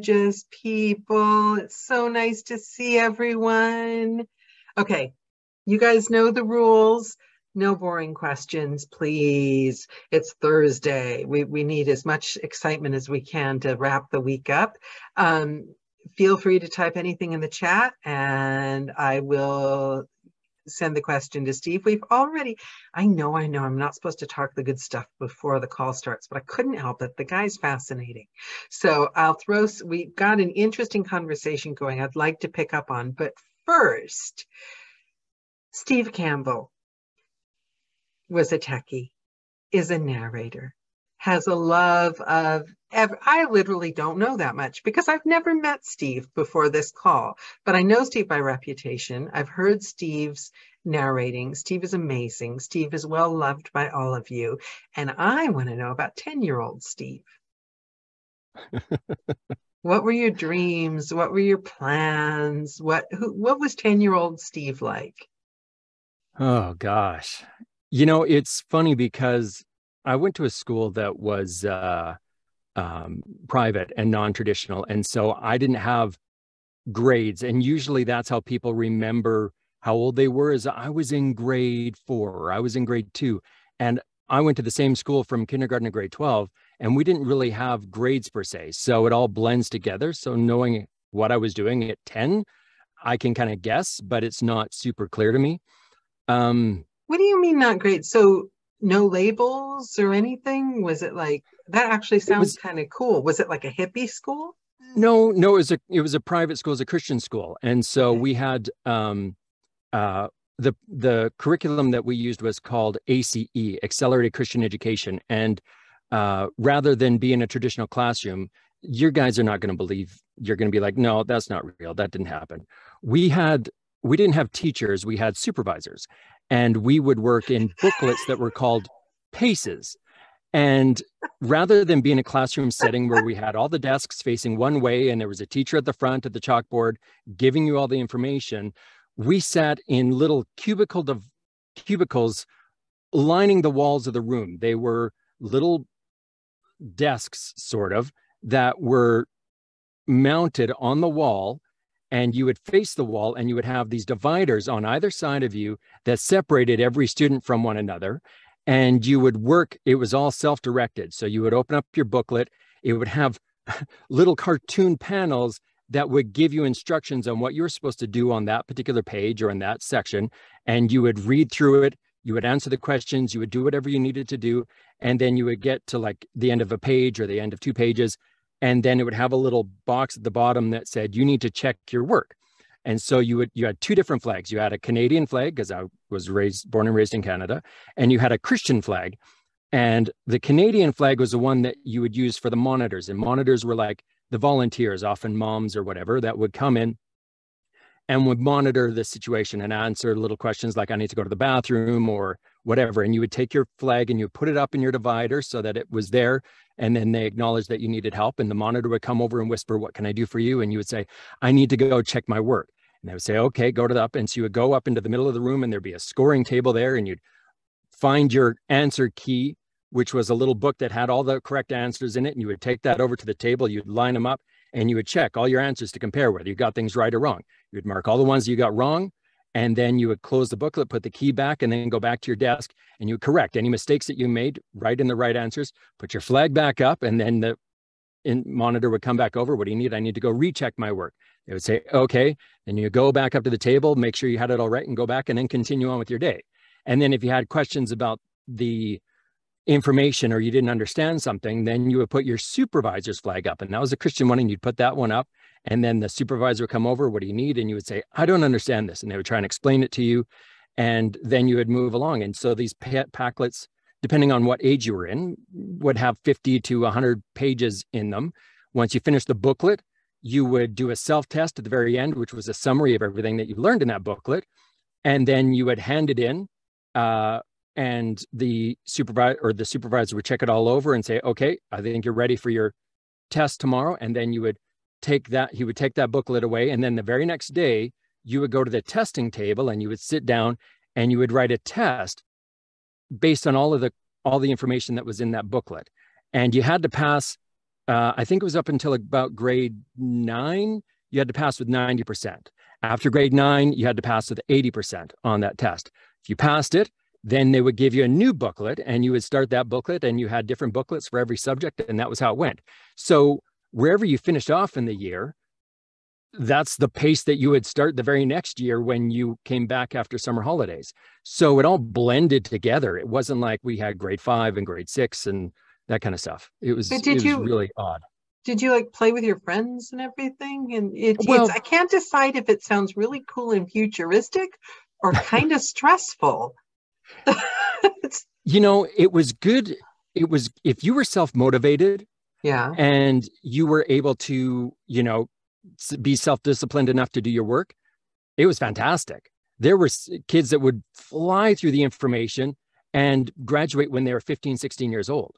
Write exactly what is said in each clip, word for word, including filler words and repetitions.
gorgeous people. It's so nice to see everyone. Okay, you guys know the rules. No boring questions, please. It's Thursday. We, we need as much excitement as we can to wrap the week up. Um, feel free to type anything in the chat and I will send the question to Steve. We've already, I know, I know, I'm not supposed to talk the good stuff before the call starts, but I couldn't help it. The guy's fascinating. So I'll throw, we've got an interesting conversation going I'd like to pick up on. But first, Steve Campbell was a techie, is a narrator, has a love of, I literally don't know that much because I've never met Steve before this call, but I know Steve by reputation. I've heard Steve's narrating. Steve is amazing. Steve is well loved by all of you. And I want to know about ten-year-old Steve. What were your dreams? What were your plans? What, who, what was ten-year-old Steve like? Oh, gosh. You know, it's funny because I went to a school that was uh, um, private and non-traditional. And so I didn't have grades. And usually that's how people remember how old they were, is I was in grade four, or I was in grade two. And I went to the same school from kindergarten to grade twelve, and we didn't really have grades per se. So it all blends together. So knowing what I was doing at ten, I can kind of guess, but it's not super clear to me. Um, what do you mean not grades? So no labels or anything? Was it like, that actually sounds kind of cool. Was it like a hippie school? No, no, it was a, it was a private school, it was a Christian school. And so okay. we had, um, uh, the, the curriculum that we used was called A C E, Accelerated Christian Education. And uh, rather than be in a traditional classroom, your guys are not going to believe, you're going to be like, no, that's not real. That didn't happen. We had, we didn't have teachers, we had supervisors. And we would work in booklets that were called paces. And rather than be in a classroom setting where we had all the desks facing one way and there was a teacher at the front at the chalkboard giving you all the information, we sat in little cubicle cubicles lining the walls of the room. They were little desks, sort of, that were mounted on the wall. And you would face the wall and you would have these dividers on either side of you that separated every student from one another. And you would work, it was all self-directed. So you would open up your booklet, it would have little cartoon panels that would give you instructions on what you were supposed to do on that particular page or in that section. And you would read through it, you would answer the questions, you would do whatever you needed to do. And then you would get to like the end of a page or the end of two pages. And then it would have a little box at the bottom that said, you need to check your work. And so you would, you had two different flags. You had a Canadian flag, because I was raised, born and raised in Canada, and you had a Christian flag. And the Canadian flag was the one that you would use for the monitors. And monitors were like the volunteers, often moms or whatever, that would come in and would monitor the situation and answer little questions like, I need to go to the bathroom or whatever. And you would take your flag and you put it up in your divider so that it was there. And then they acknowledged that you needed help. And the monitor would come over and whisper, what can I do for you? And you would say, I need to go check my work. And they would say, okay, go to the up. And so you would go up into the middle of the room and there'd be a scoring table there. And you'd find your answer key, which was a little book that had all the correct answers in it. And you would take that over to the table. You'd line them up and you would check all your answers to compare whether you got things right or wrong. You would mark all the ones you got wrong. And then you would close the booklet, put the key back, and then go back to your desk and you correct any mistakes that you made, write in the right answers, put your flag back up, and then the in monitor would come back over. What do you need? I need to go recheck my work. They would say, okay. Then you go back up to the table, make sure you had it all right and go back and then continue on with your day. And then if you had questions about the information or you didn't understand something, then you would put your supervisor's flag up. And that was a Christian one, and you'd put that one up. And then the supervisor would come over, what do you need? And you would say, I don't understand this. And they would try and explain it to you. And then you would move along. And so these packlets, depending on what age you were in, would have fifty to one hundred pages in them. Once you finished the booklet, you would do a self-test at the very end, which was a summary of everything that you learned in that booklet. And then you would hand it in. Uh, and the supervisor or the supervisor would check it all over and say, okay, I think you're ready for your test tomorrow. And then you would take that, he would take that booklet away. And then the very next day, you would go to the testing table and you would sit down and you would write a test based on all of the, all the information that was in that booklet. And you had to pass uh, I think it was up until about grade nine, you had to pass with ninety percent. After grade nine, you had to pass with eighty percent on that test. If you passed it, then they would give you a new booklet and you would start that booklet, and you had different booklets for every subject, and that was how it went. So wherever you finished off in the year, that's the pace that you would start the very next year when you came back after summer holidays. So it all blended together. It wasn't like we had grade five and grade six and that kind of stuff. It was, it was you, really odd. Did you like play with your friends and everything? And it, well, it's, I can't decide if it sounds really cool and futuristic or kind of stressful. You know, it was good. It was, if you were self-motivated, yeah, and you were able to, you know, be self-disciplined enough to do your work, it was fantastic. There were kids that would fly through the information and graduate when they were fifteen, sixteen years old.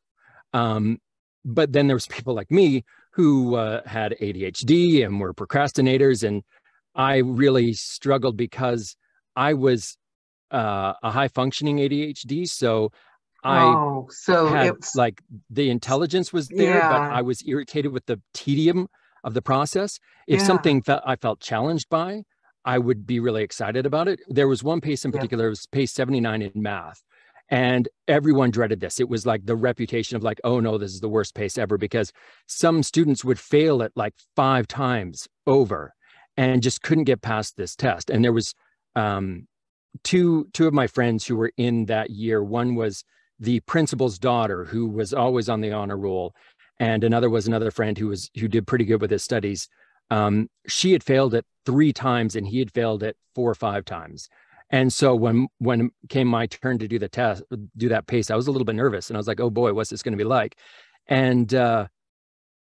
Um, but then there was people like me who uh, had A D H D and were procrastinators. And I really struggled because I was uh, a high-functioning A D H D. So I oh, so had it's... like the intelligence was there, yeah, but I was irritated with the tedium of the process. If yeah. something that I felt challenged by, I would be really excited about it. There was one pace in particular, yeah. it was pace seventy-nine in math. And everyone dreaded this. It was like the reputation of like, oh no, this is the worst pace ever, because some students would fail it like five times over and just couldn't get past this test. And there was um, two, two of my friends who were in that year. One was the principal's daughter, who was always on the honor roll. And another was another friend who was who did pretty good with his studies. Um, she had failed it three times and he had failed it four or five times. And so when when came my turn to do the test, do that pace, I was a little bit nervous. And I was like, oh boy, what's this going to be like? And uh,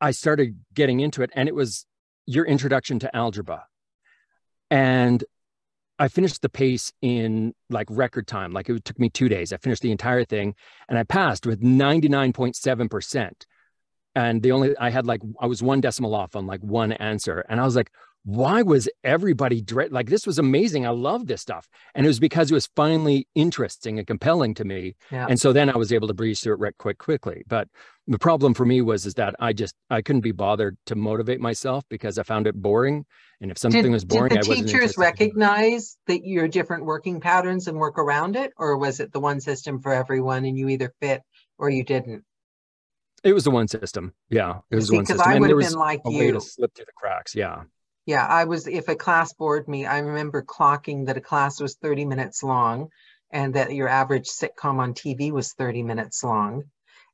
I started getting into it. And it was your introduction to algebra. And I finished the pace in like record time. Like it took me two days. I finished the entire thing. And I passed with ninety-nine point seven percent. And the only, I had like, I was one decimal off on like one answer. And I was like, why was everybody dread? Like, this was amazing. I love this stuff. And it was because it was finally interesting and compelling to me. Yeah. And so then I was able to breeze through it right quick, quickly. But the problem for me was, is that I just, I couldn't be bothered to motivate myself because I found it boring. And if something did, was boring, did the I wasn't teachers recognize that your different working patterns and work around it? Or was it the one system for everyone and you either fit or you didn't? It was the one system. Yeah. It was See, one system. I and there was been like a you. way to slip through the cracks. Yeah. Yeah. I was, if a class bored me, I remember clocking that a class was thirty minutes long and that your average sitcom on T V was thirty minutes long.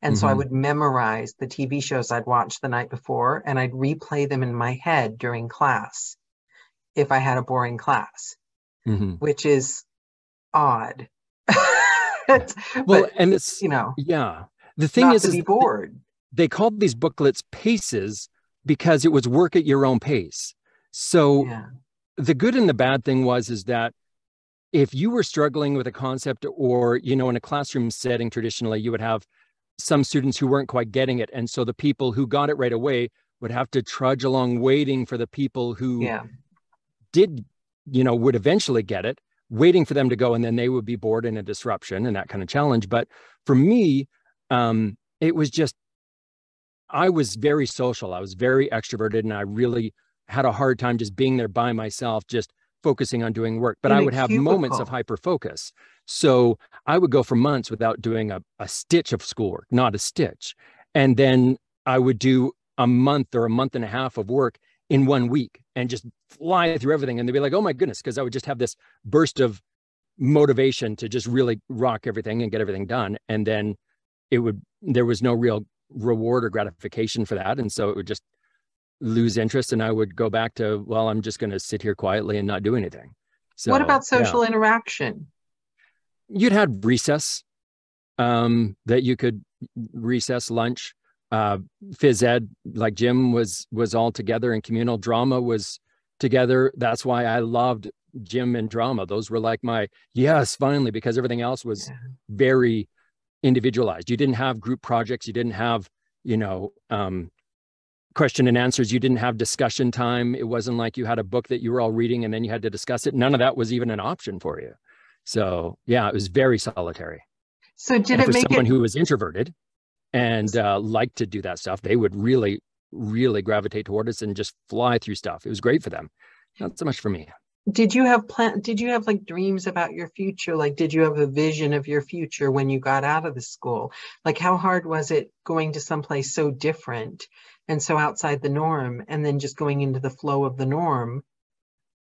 And mm-hmm. so I would memorize the T V shows I'd watched the night before and I'd replay them in my head during class if I had a boring class, mm-hmm. which is odd. but, well, and it's, you know, yeah. The thing Not is, to be is bored. They called these booklets paces because it was work at your own pace. So yeah. the good and the bad thing was, is that if you were struggling with a concept or, you know, in a classroom setting, traditionally, you would have some students who weren't quite getting it. And so the people who got it right away would have to trudge along waiting for the people who yeah. did, you know, would eventually get it, waiting for them to go. And then they would be bored in a disruption and that kind of challenge. But for me, Um, it was just, I was very social. I was very extroverted and I really had a hard time just being there by myself, just focusing on doing work. But I would have moments of hyper-focus. So I would go for months without doing a, a stitch of schoolwork, not a stitch. And then I would do a month or a month and a half of work in one week and just fly through everything. And they'd be like, oh my goodness, because I would just have this burst of motivation to just really rock everything and get everything done. And then it would, there was no real reward or gratification for that. And so it would just lose interest. And I would go back to, well, I'm just going to sit here quietly and not do anything. So, what about social yeah. interaction? You'd had recess, um, that you could recess, lunch, uh, phys ed, like gym was, was all together, and communal drama was together. That's why I loved gym and drama. Those were like my, yes, finally, because everything else was yeah. very individualized. You didn't have group projects. You didn't have, you know, um, question and answers. You didn't have discussion time. It wasn't like you had a book that you were all reading and then you had to discuss it. None of that was even an option for you. So yeah, it was very solitary. So did and it for make someone it, who was introverted? and uh, liked to do that stuff, they would really, really gravitate toward us and just fly through stuff. It was great for them. Not so much for me. Did you have plan? Did you have like dreams about your future? Like, did you have a vision of your future when you got out of the school? Like, how hard was it going to someplace so different and so outside the norm, and then just going into the flow of the norm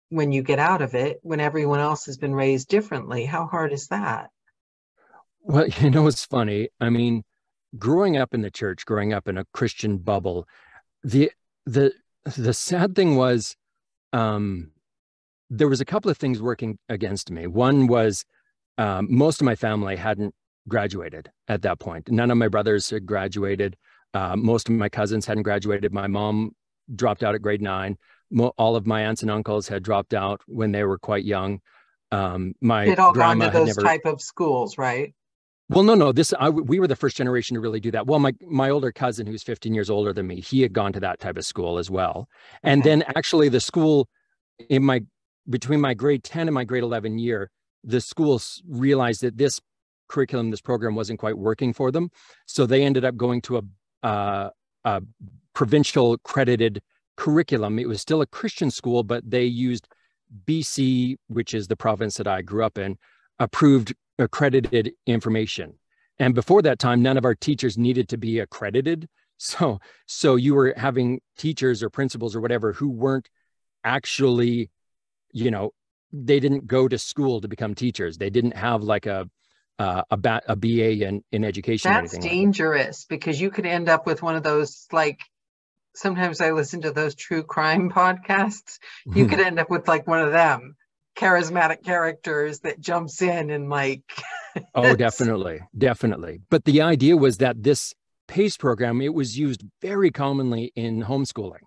when you get out of it, when everyone else has been raised differently? How hard is that? Well, you know, it's funny. I mean, growing up in the church, growing up in a Christian bubble, the the the sad thing was, um, there was a couple of things working against me. One was um, most of my family hadn't graduated at that point. None of my brothers had graduated. Uh, most of my cousins hadn't graduated. My mom dropped out at grade nine. Mo all of my aunts and uncles had dropped out when they were quite young. Um, my it all grandma gone to those never... type of schools, right? Well, no, no. This I, we were the first generation to really do that. Well, my my older cousin, who's fifteen years older than me, he had gone to that type of school as well. And okay. then actually, the school in my between my grade ten and my grade eleven year, the school realized that this curriculum, this program, wasn't quite working for them. So they ended up going to a, uh, a provincial credited curriculum. It was still a Christian school, but they used B C, which is the province that I grew up in, approved accredited information. And before that time, none of our teachers needed to be accredited. So, so you were having teachers or principals or whatever who weren't actually, you know, they didn't go to school to become teachers. They didn't have like a, uh, a, ba a B A in, in education. That's or anything dangerous, like that. Because you could end up with one of those, like, sometimes I listen to those true crime podcasts. You could end up with like one of them. Charismatic characters that jumps in and like oh definitely definitely but the idea was that this PACE program, it was used very commonly in homeschooling.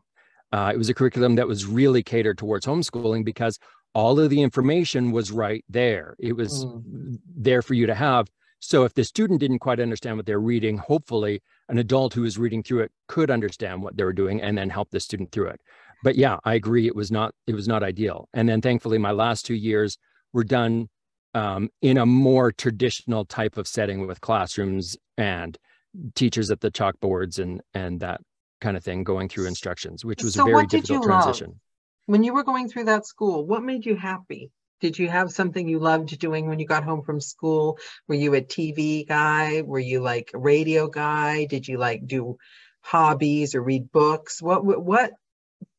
Uh, it was a curriculum that was really catered towards homeschooling because all of the information was right there. It was mm. there for you to have. So if the student didn't quite understand what they're reading, hopefully an adult who was reading through it could understand what they were doing and then help the student through it. But yeah, I agree. It was not. It was not ideal. And then, thankfully, my last two years were done um, in a more traditional type of setting with classrooms and teachers at the chalkboards and and that kind of thing, going through instructions, which was so a very difficult transition. Love? When you were going through that school, what made you happy? Did you have something you loved doing when you got home from school? Were you a T V guy? Were you like a radio guy? Did you like do hobbies or read books? What what? what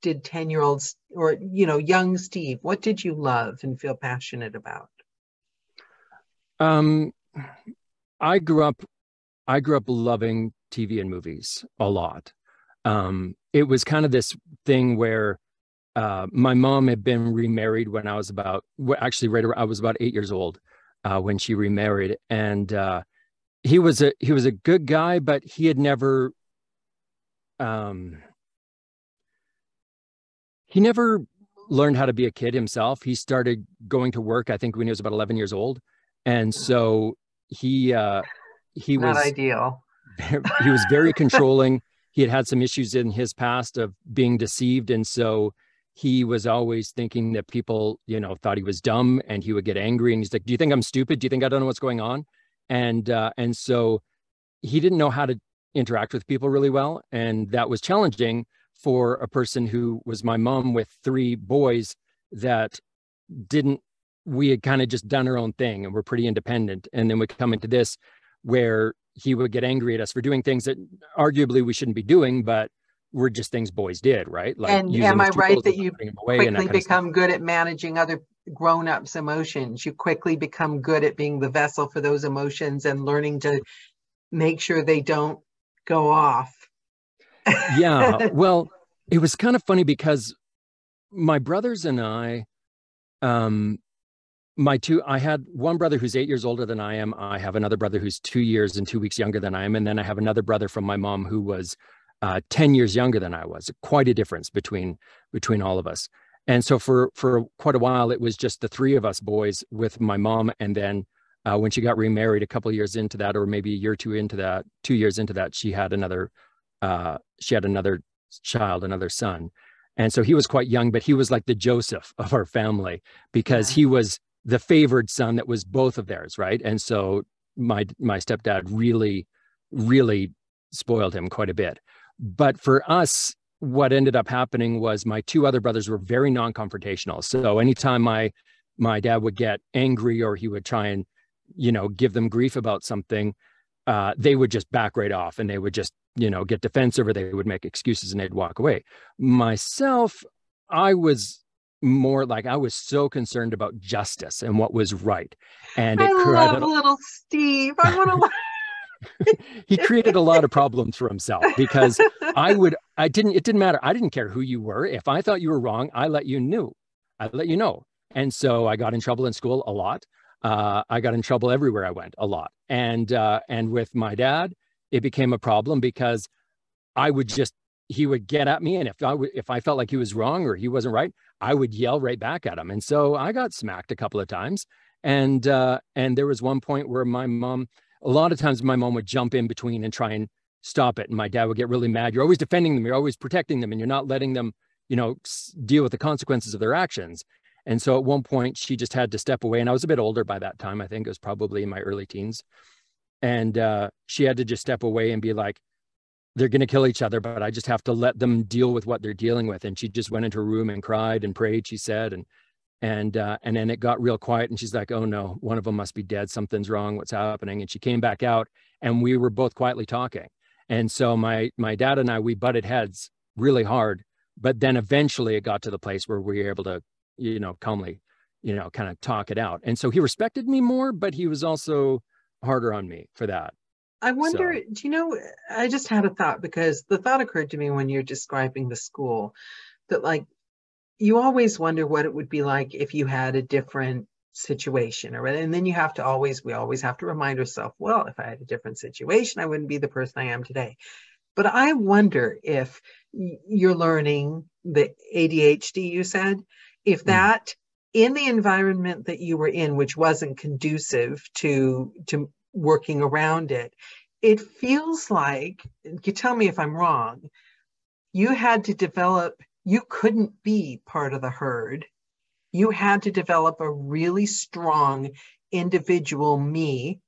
did ten year olds or, you know, young Steve, what did you love and feel passionate about? Um, I grew up, I grew up loving T V and movies a lot. Um, it was kind of this thing where, uh, my mom had been remarried when I was about, well, actually right around, I was about eight years old, uh, when she remarried. And, uh, he was a, he was a good guy, but he had never, um, He never learned how to be a kid himself. He started going to work, I think, when he was about eleven years old. And so he uh, he was not ideal. He was very controlling. He had had some issues in his past of being deceived. And so he was always thinking that people, you know, thought he was dumb, and he would get angry. And he's like, do you think I'm stupid? Do you think I don't know what's going on? And, uh, and so he didn't know how to interact with people really well. And that was challenging for a person who was my mom with three boys that didn't, we had kind of just done our own thing and we're pretty independent. And then we come into this where he would get angry at us for doing things that arguably we shouldn't be doing, but were just things boys did, right? Like, and am I right that you quickly become good at managing other grown-ups' emotions? You quickly become good at being the vessel for those emotions and learning to make sure they don't go off. Yeah, well, it was kind of funny because my brothers and I, um, my two, I had one brother who's eight years older than I am. I have another brother who's two years and two weeks younger than I am. And then I have another brother from my mom who was uh, ten years younger than I was. Quite a difference between between all of us. And so for, for quite a while, it was just the three of us boys with my mom. And then uh, when she got remarried a couple of years into that, or maybe a year or two into that, two years into that, she had another Uh, she had another child, another son. And so he was quite young, but he was like the Joseph of our family because he was the favored son that was both of theirs, right? And so my my stepdad really, really spoiled him quite a bit. But for us, what ended up happening was my two other brothers were very non-confrontational. So anytime my my dad would get angry or he would try and, you know, give them grief about something, uh, they would just back right off and they would just, you know, get defensive or they would make excuses and they'd walk away. Myself, I was more like, I was so concerned about justice and what was right. And it I love a, little Steve. I want to. He created a lot of problems for himself because I would, I didn't, it didn't matter. I didn't care who you were. If I thought you were wrong, I let you know. I let you know. And so I got in trouble in school a lot. Uh, I got in trouble everywhere I went a lot. And, uh, and with my dad, it became a problem because I would just, he would get at me. And if I, if I felt like he was wrong or he wasn't right, I would yell right back at him. And so I got smacked a couple of times. And, uh, and there was one point where my mom, a lot of times my mom would jump in between and try and stop it. And my dad would get really mad. You're always defending them. You're always protecting them. And you're not letting them, you know, deal with the consequences of their actions. And so at one point she just had to step away. And I was a bit older by that time. I think it was probably in my early teens. And uh, she had to just step away and be like, they're going to kill each other, but I just have to let them deal with what they're dealing with. And she just went into her room and cried and prayed, she said. And and uh, and then it got real quiet. And she's like, oh no, one of them must be dead. Something's wrong. What's happening? And she came back out and we were both quietly talking. And so my my dad and I, we butted heads really hard. But then eventually it got to the place where we were able to, you know, calmly, you know, kind of talk it out. And so he respected me more, but he was also harder on me for that. I wonder, so. Do you know, I just had a thought because the thought occurred to me when you're describing the school that, like, you always wonder what it would be like if you had a different situation, or and then you have to always, we always have to remind ourselves, well, if I had a different situation, I wouldn't be the person I am today. But I wonder if you're learning the A D H D, you said, if that in the environment that you were in, which wasn't conducive to to working around it, it feels like, you tell me if I'm wrong, you had to develop, you couldn't be part of the herd. You had to develop a really strong individual me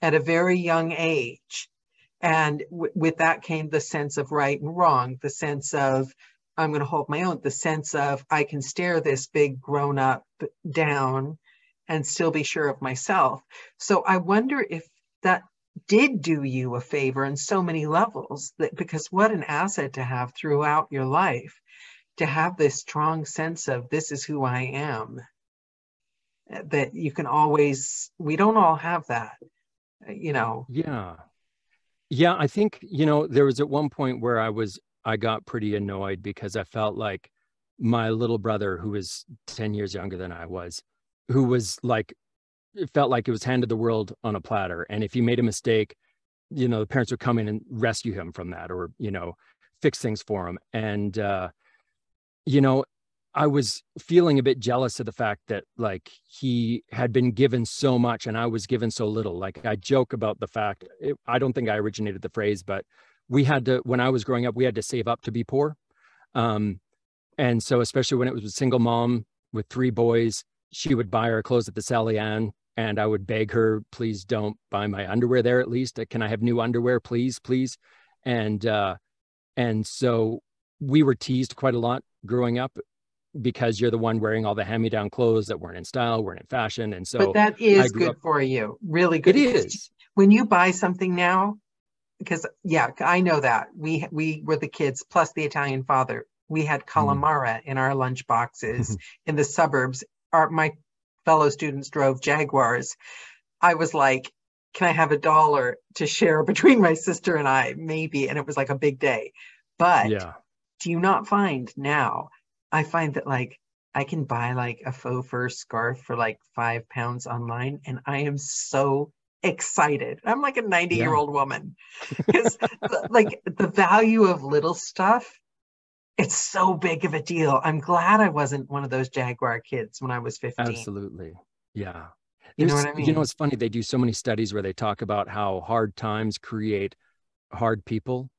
at a very young age. And w- with that came the sense of right and wrong, the sense of I'm going to hold my own, the sense of I can stare this big grown up down and still be sure of myself. So I wonder if that did do you a favor in so many levels, that because what an asset to have throughout your life, to have this strong sense of this is who I am, that you can always, we don't all have that, you know. Yeah. Yeah. I think, you know, there was at one point where I was, I got pretty annoyed because I felt like my little brother, who was ten years younger than I was, who was like, it felt like it was handed the world on a platter. And if he made a mistake, you know, the parents would come in and rescue him from that, or, you know, fix things for him. And, uh, you know, I was feeling a bit jealous of the fact that, like, he had been given so much and I was given so little. Like, I joke about the fact, it, I don't think I originated the phrase, but we had to, when I was growing up, we had to save up to be poor. Um, and so, especially when it was a single mom with three boys, she would buy our clothes at the Sally Ann, and I would beg her, please don't buy my underwear there at least. Can I have new underwear, please, please? And, uh, and so we were teased quite a lot growing up because you're the one wearing all the hand-me-down clothes that weren't in style, weren't in fashion. And so- But that is good up, for you, really good. It is. When you buy something now, because, yeah, I know that. We we were the kids, plus the Italian father. We had calamara mm-hmm. in our lunch boxes mm-hmm. in the suburbs. Our, my fellow students drove Jaguars. I was like, can I have a dollar to share between my sister and I? Maybe. And it was like a big day. But yeah. Do you not find now, I find that, like, I can buy like a faux fur scarf for like five pounds online. And I am so excited. I'm like a ninety year old yeah. woman. Because like the value of little stuff, it's so big of a deal. I'm glad I wasn't one of those Jaguar kids when I was fifteen. Absolutely. Yeah. You know what I mean? You know, it's funny. They do so many studies where they talk about how hard times create hard people,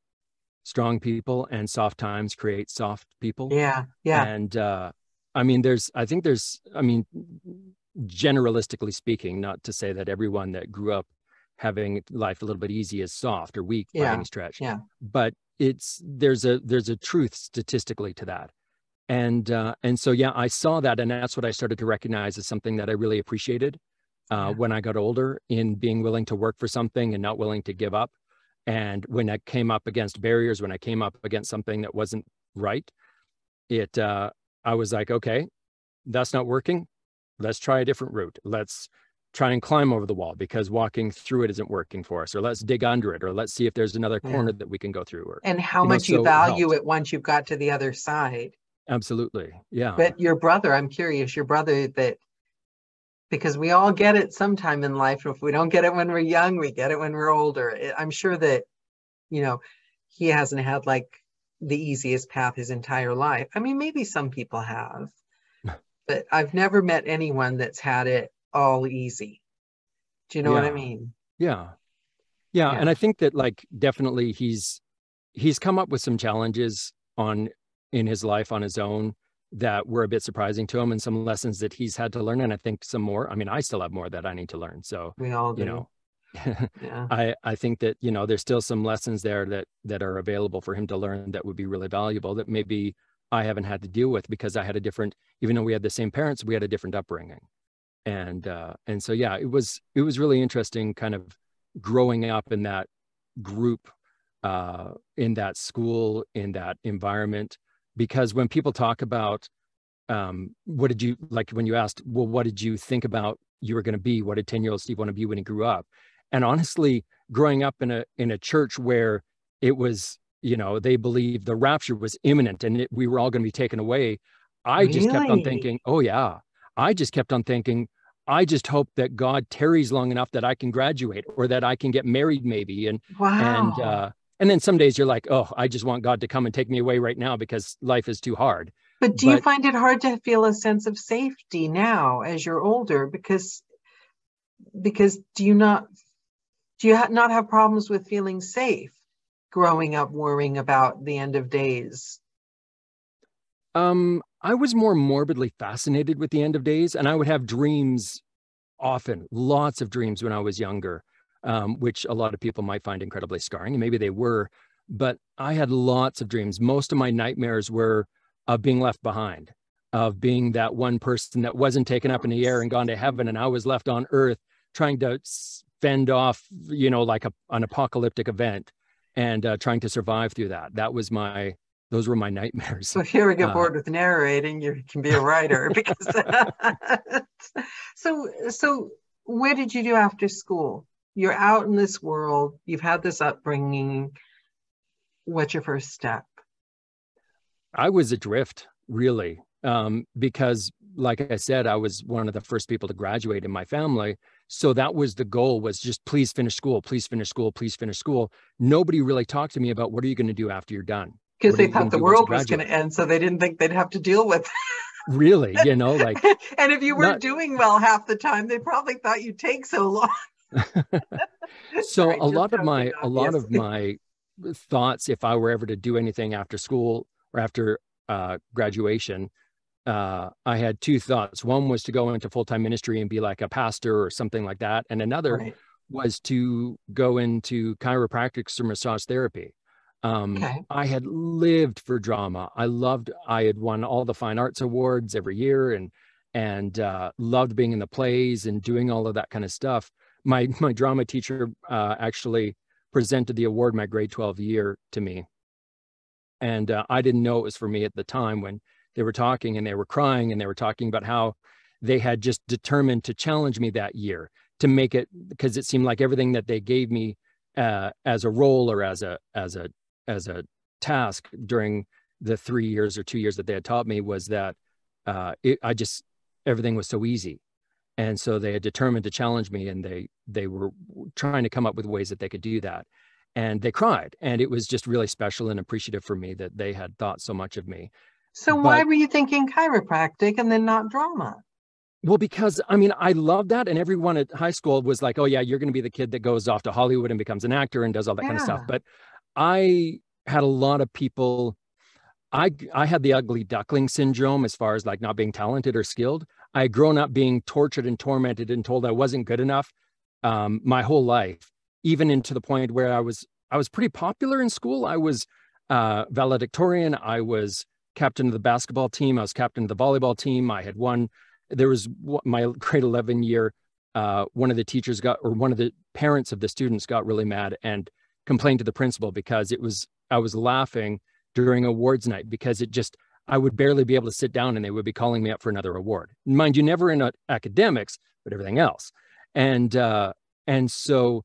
strong people, and soft times create soft people. Yeah. Yeah. And uh, I mean, there's, I think there's, I mean, generalistically speaking, not to say that everyone that grew up having life a little bit easy is soft or weak yeah. by any stretch. Yeah. But it's, there's a, there's a truth statistically to that. And, uh, and so, yeah, I saw that. And that's what I started to recognize as something that I really appreciated uh, yeah. when I got older, in being willing to work for something and not willing to give up. And when I came up against barriers, when I came up against something that wasn't right, it, uh, I was like, okay, that's not working. Let's try a different route. Let's try and climb over the wall because walking through it isn't working for us, or let's dig under it, or let's see if there's another yeah. corner that we can go through. Or, and how you much know, you so value it, it once you've got to the other side. Absolutely. Yeah. But your brother, I'm curious, your brother that, because we all get it sometime in life. If we don't get it when we're young, we get it when we're older. I'm sure that, you know, he hasn't had like the easiest path his entire life. I mean, maybe some people have, but I've never met anyone that's had it all easy. Do you know yeah. what I mean? Yeah. yeah. Yeah. And I think that like, definitely he's, he's come up with some challenges on in his life on his own that were a bit surprising to him, and some lessons that he's had to learn. And I think some more, I mean, I still have more that I need to learn. So, we all do. You know, yeah. I, I think that, you know, there's still some lessons there that, that are available for him to learn that would be really valuable that maybe I haven't had to deal with because I had a different, even though we had the same parents, we had a different upbringing. And, uh, and so, yeah, it was, it was really interesting kind of growing up in that group, uh, in that school, in that environment. Because when people talk about, um, what did you, like when you asked, well, what did you think about you were going to be? What did ten-year-old Steve want to be when he grew up? And honestly, growing up in a, in a church where it was, you know, they believed the rapture was imminent and it, we were all going to be taken away. I really? just kept on thinking, oh yeah. I just kept on thinking, I just hope that God tarries long enough that I can graduate or that I can get married maybe. And, wow. and, uh, And then some days you're like, oh, I just want God to come and take me away right now because life is too hard. But do but, you find it hard to feel a sense of safety now as you're older? Because, because do you not, do you ha- not have problems with feeling safe growing up worrying about the end of days? Um, I was more morbidly fascinated with the end of days, and I would have dreams often, lots of dreams when I was younger. Um, which a lot of people might find incredibly scarring, and maybe they were, but I had lots of dreams. Most of my nightmares were of being left behind, of being that one person that wasn't taken up in the air and gone to heaven, and I was left on earth trying to fend off, you know, like a, an apocalyptic event, and uh, trying to survive through that. That was my, those were my nightmares. So if you ever get uh, bored with narrating, you can be a writer. because. so, so where did you do after school? You're out in this world, you've had this upbringing. What's your first step? I was adrift, really, um, because like I said, I was one of the first people to graduate in my family. So that was the goal, was just please finish school, please finish school, please finish school. Nobody really talked to me about what are you going to do after you're done? Because they thought the world was going to end, so they didn't think they'd have to deal with it. Really, you know, like. And if you weren't not, doing well half the time, they probably thought you'd take so long. So right, a lot of my a lot yes. of my thoughts, if I were ever to do anything after school or after uh, graduation, uh, I had two thoughts. One was to go into full-time ministry and be like a pastor or something like that, and another right. was to go into chiropractic or massage therapy. Um, okay. I had lived for drama. I loved. I had won all the fine arts awards every year, and and uh, loved being in the plays and doing all of that kind of stuff. My my drama teacher uh, actually presented the award my grade twelve year to me. And uh, I didn't know it was for me at the time when they were talking and they were crying and they were talking about how they had just determined to challenge me that year to make it, because it seemed like everything that they gave me uh, as a role or as a, as, a, as a task during the three years or two years that they had taught me was that uh, it, I just, everything was so easy. And so they had determined to challenge me, and they they were trying to come up with ways that they could do that. And they cried. And it was just really special and appreciative for me that they had thought so much of me. So but, why were you thinking chiropractic and then not drama? Well, because, I mean, I loved that. And everyone at high school was like, oh, yeah, you're going to be the kid that goes off to Hollywood and becomes an actor and does all that yeah. kind of stuff. But I had a lot of people, I I had the ugly duckling syndrome as far as like not being talented or skilled. I had grown up being tortured and tormented and told I wasn't good enough um, my whole life, even into the point where I was I was pretty popular in school. I was uh, valedictorian. I was captain of the basketball team. I was captain of the volleyball team. I had won. There was my grade eleven year. Uh, one of the teachers got, or one of the parents of the students got really mad and complained to the principal because it was, I was laughing during awards night because it just, I would barely be able to sit down and they would be calling me up for another award. Mind you, never in academics, but everything else. And, uh, and so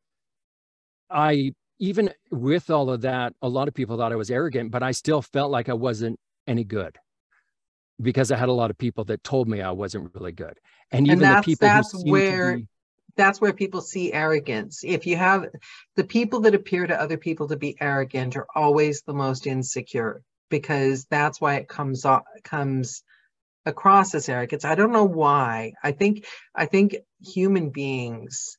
I, even with all of that, a lot of people thought I was arrogant, but I still felt like I wasn't any good, because I had a lot of people that told me I wasn't really good. And even and that's, the people that's who where be... that's where people see arrogance. If you have the people that appear to other people to be arrogant are always the most insecure, because that's why it comes off, comes across as arrogance. I don't know why. I think I think human beings,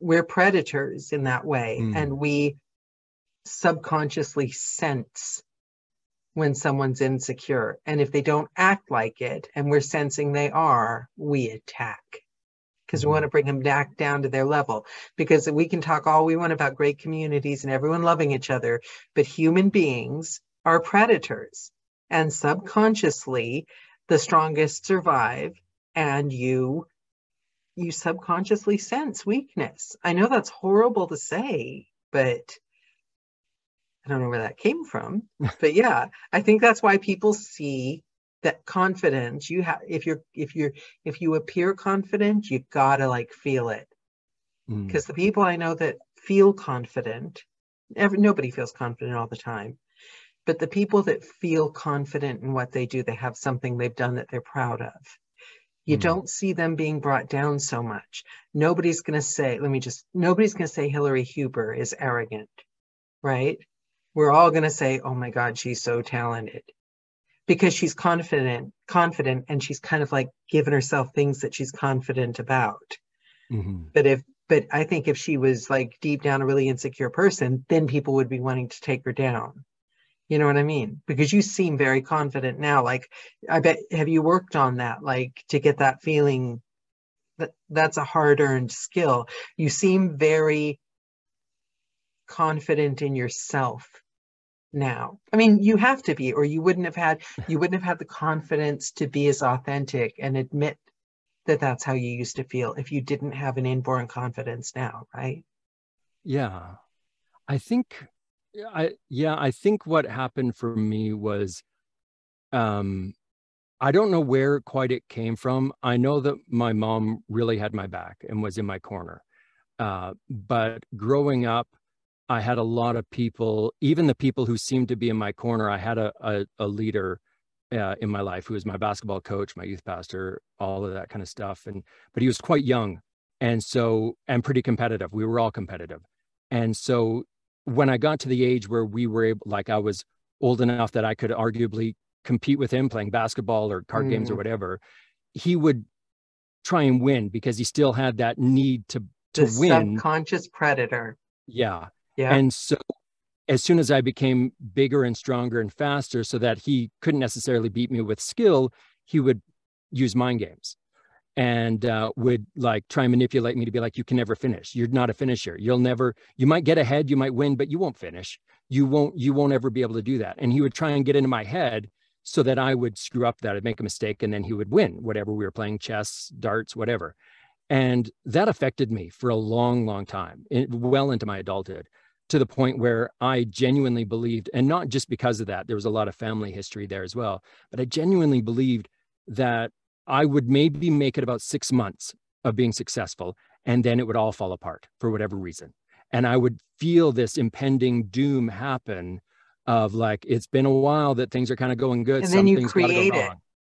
we're predators in that way, mm. and we subconsciously sense when someone's insecure. And if they don't act like it, and we're sensing they are, we attack, because mm-hmm. we want to bring them back down to their level. Because we can talk all we want about great communities and everyone loving each other, but human beings are predators. And subconsciously, the strongest survive, and you, you subconsciously sense weakness. I know that's horrible to say, but I don't know where that came from, but yeah, I think that's why people see that confidence. You have, if you're, if you're, if you appear confident, you gotta like feel it. Because mm. the people I know that feel confident, every, nobody feels confident all the time, but the people that feel confident in what they do, they have something they've done that they're proud of. You mm. don't see them being brought down so much. Nobody's gonna say, let me just, nobody's gonna say Hillary Huber is arrogant, right? We're all going to say, oh my God, she's so talented, because she's confident, confident, and she's kind of like giving herself things that she's confident about. Mm-hmm. But if, but I think if she was like deep down a really insecure person, then people would be wanting to take her down. You know what I mean? Because you seem very confident now. Like, I bet, have you worked on that? Like, to get that feeling, that that's a hard-earned skill. You seem very confident in yourself now. I mean, you have to be, or you wouldn't have had, you wouldn't have had the confidence to be as authentic and admit that that's how you used to feel if you didn't have an inborn confidence now, right? Yeah. I think, I, yeah, I think what happened for me was, um, I don't know where quite it came from. I know that my mom really had my back and was in my corner. Uh, but growing up, I had a lot of people, even the people who seemed to be in my corner. I had a, a, a leader uh, in my life who was my basketball coach, my youth pastor, all of that kind of stuff. And, but he was quite young. And so, and pretty competitive. We were all competitive. And so when I got to the age where we were able, like I was old enough that I could arguably compete with him playing basketball or card mm. games or whatever, he would try and win because he still had that need to, to the win. Subconscious predator. Yeah. Yeah. And so as soon as I became bigger and stronger and faster so that he couldn't necessarily beat me with skill, he would use mind games and uh, would like try and manipulate me to be like, you can never finish. You're not a finisher. You'll never, you might get ahead, you might win, but you won't finish. You won't, you won't ever be able to do that. And he would try and get into my head so that I would screw up that I'd make a mistake and then he would win whatever we were playing, chess, darts, whatever. And that affected me for a long, long time, well into my adulthood, to the point where I genuinely believed, and not just because of that, there was a lot of family history there as well, but I genuinely believed that I would maybe make it about six months of being successful, and then it would all fall apart for whatever reason. And I would feel this impending doom happen of like, it's been a while that things are kind of going good. And then you create it.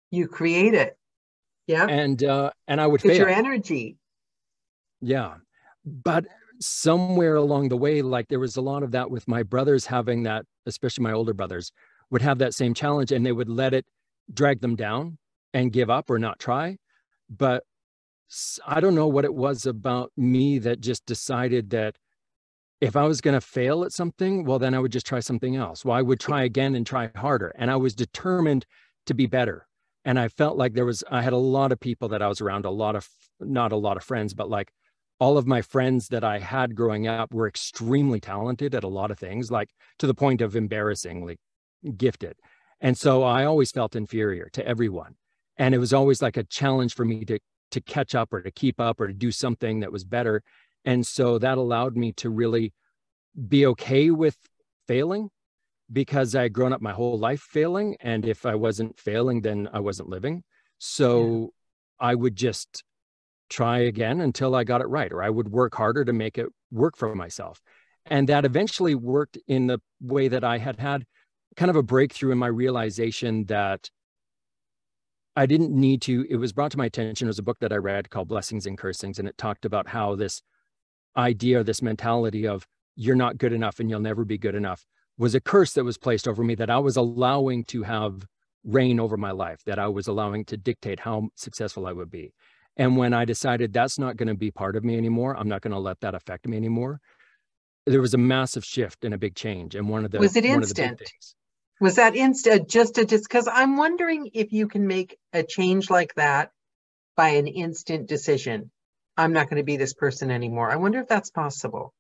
You create it. Yeah. And, uh, and I would fail. It's your energy. Yeah. But somewhere along the way, like there was a lot of that with my brothers having that, especially my older brothers would have that same challenge and they would let it drag them down and give up or not try. But I don't know what it was about me that just decided that if I was going to fail at something, well, then I would just try something else. Well, I would try again and try harder. And I was determined to be better. And I felt like there was, I had a lot of people that I was around, a lot of, not a lot of friends, but like all of my friends that I had growing up were extremely talented at a lot of things, like to the point of embarrassingly gifted. And so I always felt inferior to everyone. And it was always like a challenge for me to, to catch up or to keep up or to do something that was better. And so that allowed me to really be okay with failing, because I had grown up my whole life failing. And if I wasn't failing, then I wasn't living. So yeah. I would just try again until I got it right, or I would work harder to make it work for myself. And that eventually worked in the way that I had had kind of a breakthrough in my realization that I didn't need to. It was brought to my attention. It was a book that I read called Blessings and Cursings, and it talked about how this idea, this mentality of you're not good enough and you'll never be good enough was a curse that was placed over me, that I was allowing to have reign over my life, that I was allowing to dictate how successful I would be. And when I decided that's not going to be part of me anymore, I'm not going to let that affect me anymore, there was a massive shift and a big change. And one of the- Was it instant? Was that instant? Just to, just because I'm wondering if you can make a change like that by an instant decision. I'm not going to be this person anymore. I wonder if that's possible.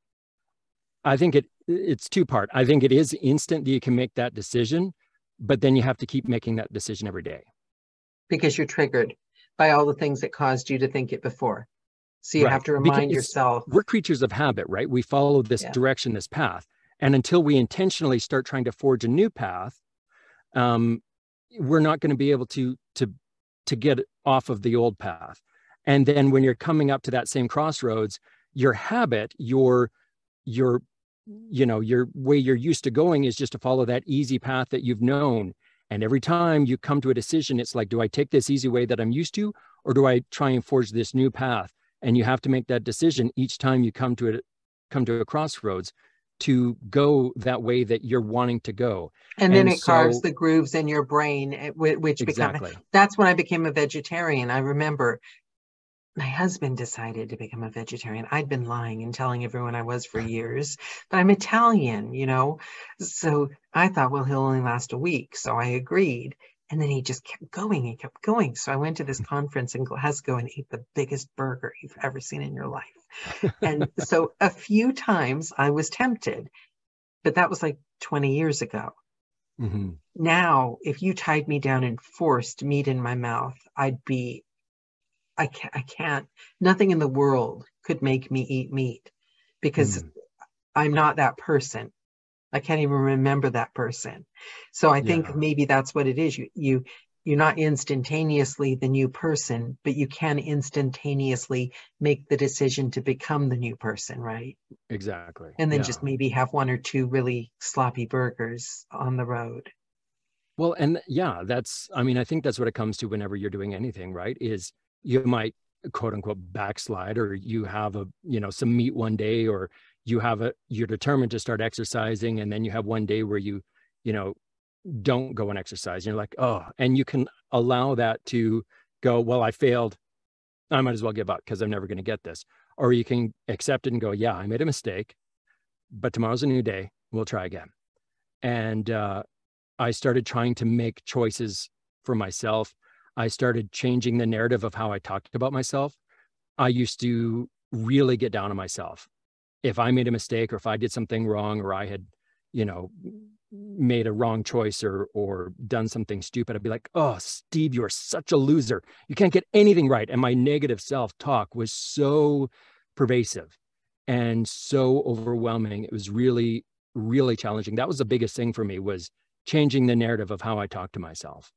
I think it it's two part. I think it is instant that you can make that decision, but then you have to keep making that decision every day. Because you're triggered by all the things that caused you to think it before. So you right. have to remind because yourself. We're creatures of habit, right? We follow this yeah. direction, this path. And until we intentionally start trying to forge a new path, um, we're not going to be able to, to, to get off of the old path. And then when you're coming up to that same crossroads, your habit, your, your, you know, your way you're used to going is just to follow that easy path that you've known. And every time you come to a decision, it's like, do I take this easy way that I'm used to, or do I try and forge this new path? And you have to make that decision each time you come to it, come to a crossroads, to go that way that you're wanting to go. And then and it so, carves the grooves in your brain, which exactly. become, that's when I became a vegetarian. I remember my husband decided to become a vegetarian. I'd been lying and telling everyone I was for years, but I'm Italian, you know? So I thought, well, he'll only last a week. So I agreed. And then he just kept going and kept going. So I went to this conference in Glasgow and ate the biggest burger you've ever seen in your life. And so a few times I was tempted, but that was like twenty years ago. Mm-hmm. Now, if you tied me down and forced meat in my mouth, I'd be, I can't, I can't, nothing in the world could make me eat meat, because mm. I'm not that person. I can't even remember that person. So I think yeah. maybe that's what it is. You, you, you're not instantaneously the new person, but you can instantaneously make the decision to become the new person, right? Exactly. And then yeah. just maybe have one or two really sloppy burgers on the road. Well, and yeah, that's, I mean, I think that's what it comes to whenever you're doing anything, right? Is you might quote unquote backslide, or you have a, you know, some meat one day, or you have a, you're determined to start exercising, and then you have one day where you, you know, don't go and exercise. You're like, oh, and you can allow that to go, well, I failed. I might as well give up because I'm never going to get this. Or you can accept it and go, yeah, I made a mistake, but tomorrow's a new day. We'll try again. And uh, I started trying to make choices for myself. I started changing the narrative of how I talked about myself. I used to really get down on myself if I made a mistake, or if I did something wrong, or I had, you know, made a wrong choice, or, or done something stupid. I'd be like, oh, Steve, you're such a loser. You can't get anything right. And my negative self-talk was so pervasive and so overwhelming. It was really, really challenging. That was the biggest thing for me, was changing the narrative of how I talked to myself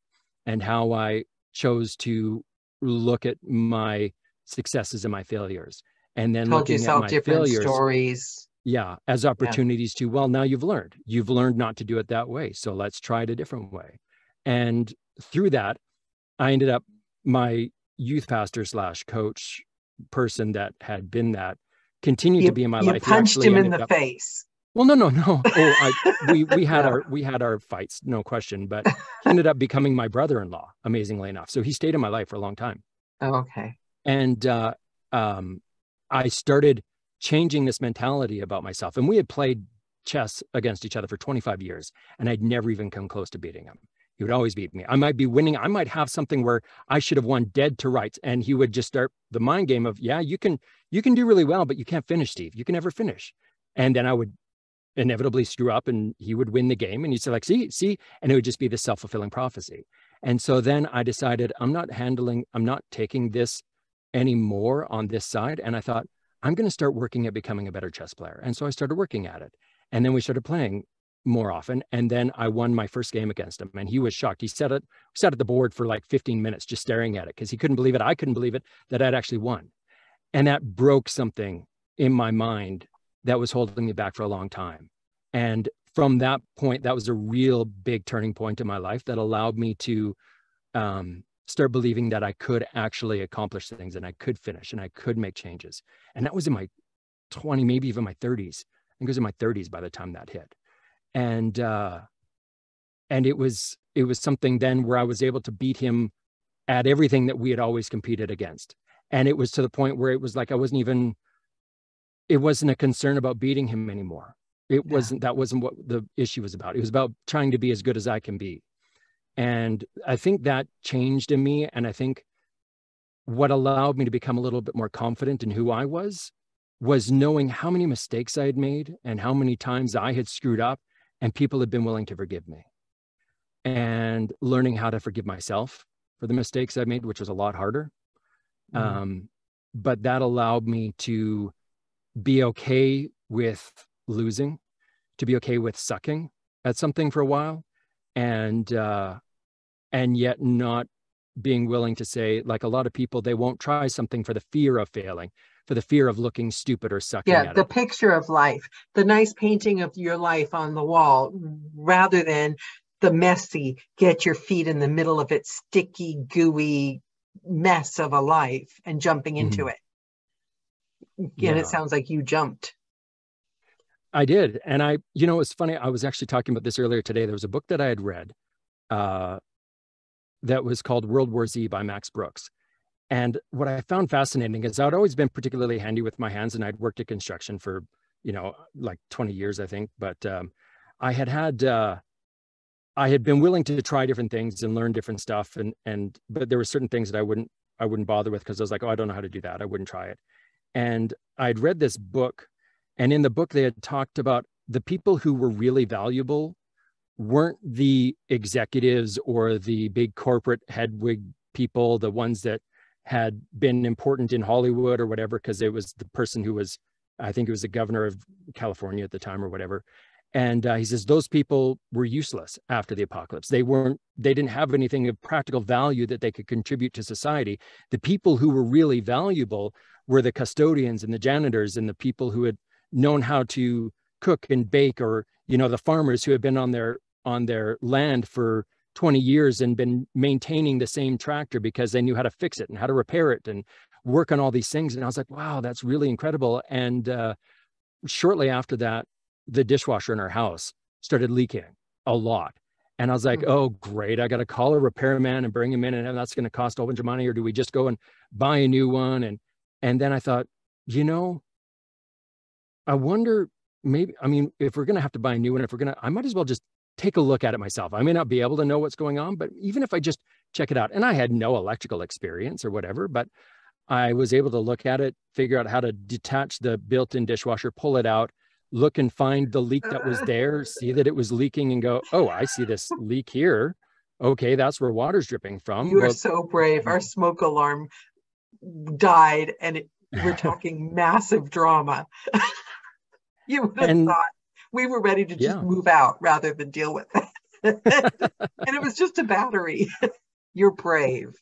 and how I chose to look at my successes and my failures. And then Told looking at my different failures, stories. Yeah, as opportunities yeah. to, well, now you've learned. You've learned not to do it that way. So let's try it a different way. And through that, I ended up, my youth pastor slash coach person that had been that continued you, to be in my you life. You punched him in the up, face. Well, no, no, no. Oh, I, we we had yeah. our we had our fights, no question. But he ended up becoming my brother-in-law, amazingly enough. So he stayed in my life for a long time. Oh, okay. And uh, um. I started changing this mentality about myself. And we had played chess against each other for twenty-five years, and I'd never even come close to beating him. He would always beat me. I might be winning. I might have something where I should have won dead to rights. And he would just start the mind game of, yeah, you can, you can do really well, but you can't finish, Steve. You can never finish. And then I would inevitably screw up and he would win the game. And he'd say like, see, see, and it would just be this self-fulfilling prophecy. And so then I decided I'm not handling, I'm not taking this anymore on this side. And I thought, I'm going to start working at becoming a better chess player. And so I started working at it. And then we started playing more often. And then I won my first game against him. And he was shocked. He sat at, sat at the board for like fifteen minutes, just staring at it, because he couldn't believe it. I couldn't believe it, that I'd actually won. And that broke something in my mind that was holding me back for a long time. And from that point, that was a real big turning point in my life that allowed me to um, start believing that I could actually accomplish things and I could finish and I could make changes. And that was in my twenties, maybe even my thirties. I think it was in my thirties by the time that hit. And uh, and it was it was something then where I was able to beat him at everything that we had always competed against. And it was to the point where it was like I wasn't even, it wasn't a concern about beating him anymore. It yeah. wasn't, that wasn't what the issue was about. It was about trying to be as good as I can be. And I think that changed in me. And I think what allowed me to become a little bit more confident in who I was, was knowing how many mistakes I had made and how many times I had screwed up and people had been willing to forgive me, and learning how to forgive myself for the mistakes I made, which was a lot harder. Mm-hmm. Um, but that allowed me to be okay with losing, to be okay with sucking at something for a while. And, uh, and yet not being willing to say, like a lot of people, they won't try something for the fear of failing, for the fear of looking stupid or sucking at it. Yeah, the picture of life, the nice painting of your life on the wall, rather than the messy, get your feet in the middle of it, sticky, gooey mess of a life and jumping into mm-hmm. it. And yeah. It sounds like you jumped. I did. And I, you know, it's funny. I was actually talking about this earlier today. There was a book that I had read uh, that was called World War Z by Max Brooks. And what I found fascinating is I'd always been particularly handy with my hands, and I'd worked at construction for, you know, like twenty years, I think. But um, I had had, uh, I had been willing to try different things and learn different stuff. And, and, but there were certain things that I wouldn't, I wouldn't bother with, because I was like, oh, I don't know how to do that. I wouldn't try it. And I'd read this book. And in the book, they had talked about the people who were really valuable weren't the executives or the big corporate headwig people, the ones that had been important in Hollywood or whatever, because it was the person who was, I think it was the governor of California at the time or whatever. And uh, he says, those people were useless after the apocalypse. They weren't, they didn't have anything of practical value that they could contribute to society. The people who were really valuable were the custodians and the janitors and the people who had known how to cook and bake, or, you know, the farmers who have been on their, on their land for twenty years and been maintaining the same tractor because they knew how to fix it and how to repair it and work on all these things. And I was like, wow, that's really incredible. And uh, shortly after that, the dishwasher in our house started leaking a lot. And I was like, oh, great. I got to call a repairman and bring him in, and that's going to cost a whole bunch of money. Or do we just go and buy a new one? And, and then I thought, you know, I wonder, maybe, I mean, if we're going to have to buy a new one, if we're going to, I might as well just take a look at it myself. I may not be able to know what's going on, but even if I just check it out, and I had no electrical experience or whatever, but I was able to look at it, figure out how to detach the built-in dishwasher, pull it out, look and find the leak that was there, see that it was leaking and go, oh, I see this leak here. Okay, that's where water's dripping from. You well, are so brave. Our smoke alarm died, and it, we're talking massive drama. You would have and, thought we were ready to just yeah. move out rather than deal with it. And it was just a battery. You're brave.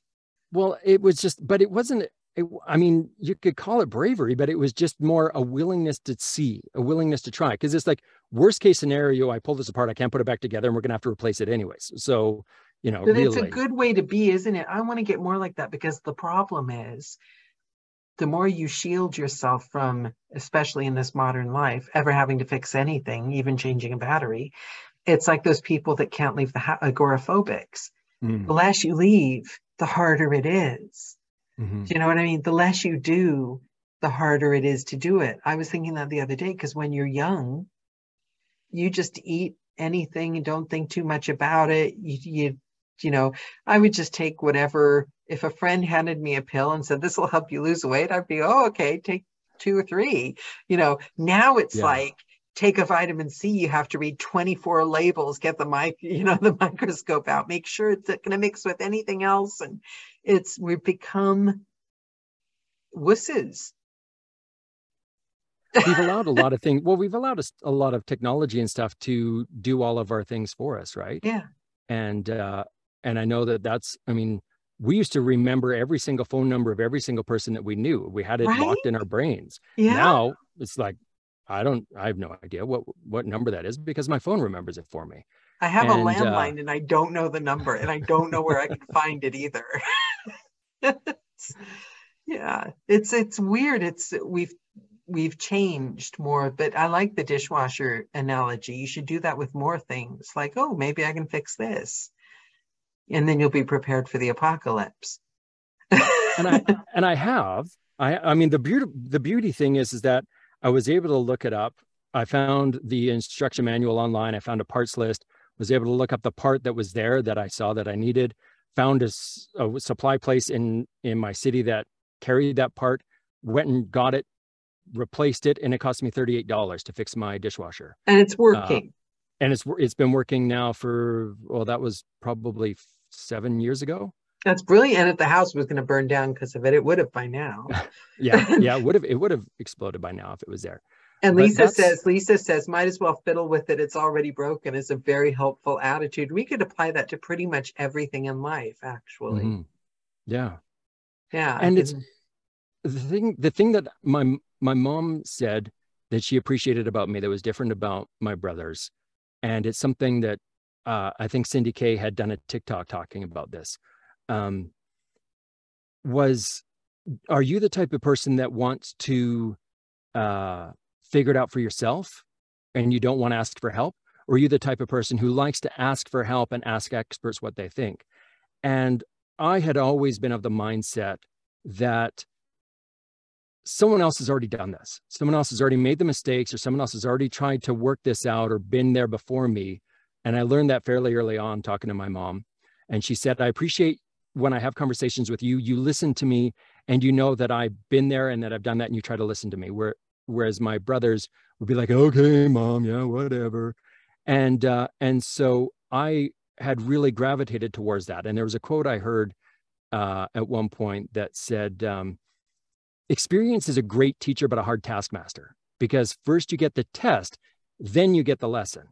Well, it was just, but it wasn't, it, I mean, you could call it bravery, but it was just more a willingness to see, a willingness to try. Because it's like, worst case scenario, I pull this apart, I can't put it back together, and we're going to have to replace it anyways. So, you know, but really. It's a good way to be, isn't it? I want to get more like that, because the problem is, the more you shield yourself from, especially in this modern life, ever having to fix anything, even changing a battery, it's like those people that can't leave the house, agoraphobics. Mm. The less you leave, the harder it is. Mm-hmm. Do you know what I mean? The less you do, the harder it is to do it. I was thinking that the other day, because when you're young, you just eat anything. Don't think too much about it. You, you, you know, I would just take whatever. If a friend handed me a pill and said, this will help you lose weight, I'd be, oh, okay, take two or three. You know, now it's yeah. like, take a vitamin C, you have to read twenty-four labels, get the mic, you know, the microscope out, make sure it's going to mix with anything else. And it's, we've become wusses. We've allowed a lot of things. Well, we've allowed a, a lot of technology and stuff to do all of our things for us. Right. Yeah. And, uh, and I know that that's, I mean, we used to remember every single phone number of every single person that we knew. We had it right? locked in our brains. Yeah. Now it's like, I don't, I have no idea what, what number that is because my phone remembers it for me. I have and, a landline uh, and I don't know the number and I don't know where I can find it either. It's, yeah. It's, it's weird. It's, we've, we've changed more, but I like the dishwasher analogy. You should do that with more things like, oh, maybe I can fix this. And then you'll be prepared for the apocalypse. and I, and I have, I, I mean, the beauty, the beauty thing is, is that I was able to look it up. I found the instruction manual online. I found a parts list, was able to look up the part that was there that I saw that I needed, found a, a supply place in, in my city that carried that part, went and got it, replaced it, and it cost me thirty-eight dollars to fix my dishwasher. And it's working. Uh, and it's it's been working now for, well, that was probably seven years ago. That's brilliant. And if the house was going to burn down because of it, it would have by now. yeah, yeah, it would have. It would have exploded by now if it was there. And but Lisa that's... says, Lisa says, might as well fiddle with it. It's already broken. It's a very helpful attitude. We could apply that to pretty much everything in life, actually. Mm-hmm. Yeah, yeah. And it's the thing. The thing that my my mom said that she appreciated about me that was different about my brothers, and it's something that uh, I think Cindy Kay had done a TikTok talking about this. Um, was, are you the type of person that wants to uh, figure it out for yourself and you don't want to ask for help? Or are you the type of person who likes to ask for help and ask experts what they think? And I had always been of the mindset that someone else has already done this. Someone else has already made the mistakes or someone else has already tried to work this out or been there before me. And I learned that fairly early on talking to my mom. And she said, I appreciate when I have conversations with you, you listen to me and you know that I've been there and that I've done that and you try to listen to me. Where, whereas my brothers would be like, okay, mom, yeah, whatever. And, uh, and so I had really gravitated towards that. And there was a quote I heard uh, at one point that said, um, experience is a great teacher, but a hard taskmaster, because first you get the test, then you get the lesson.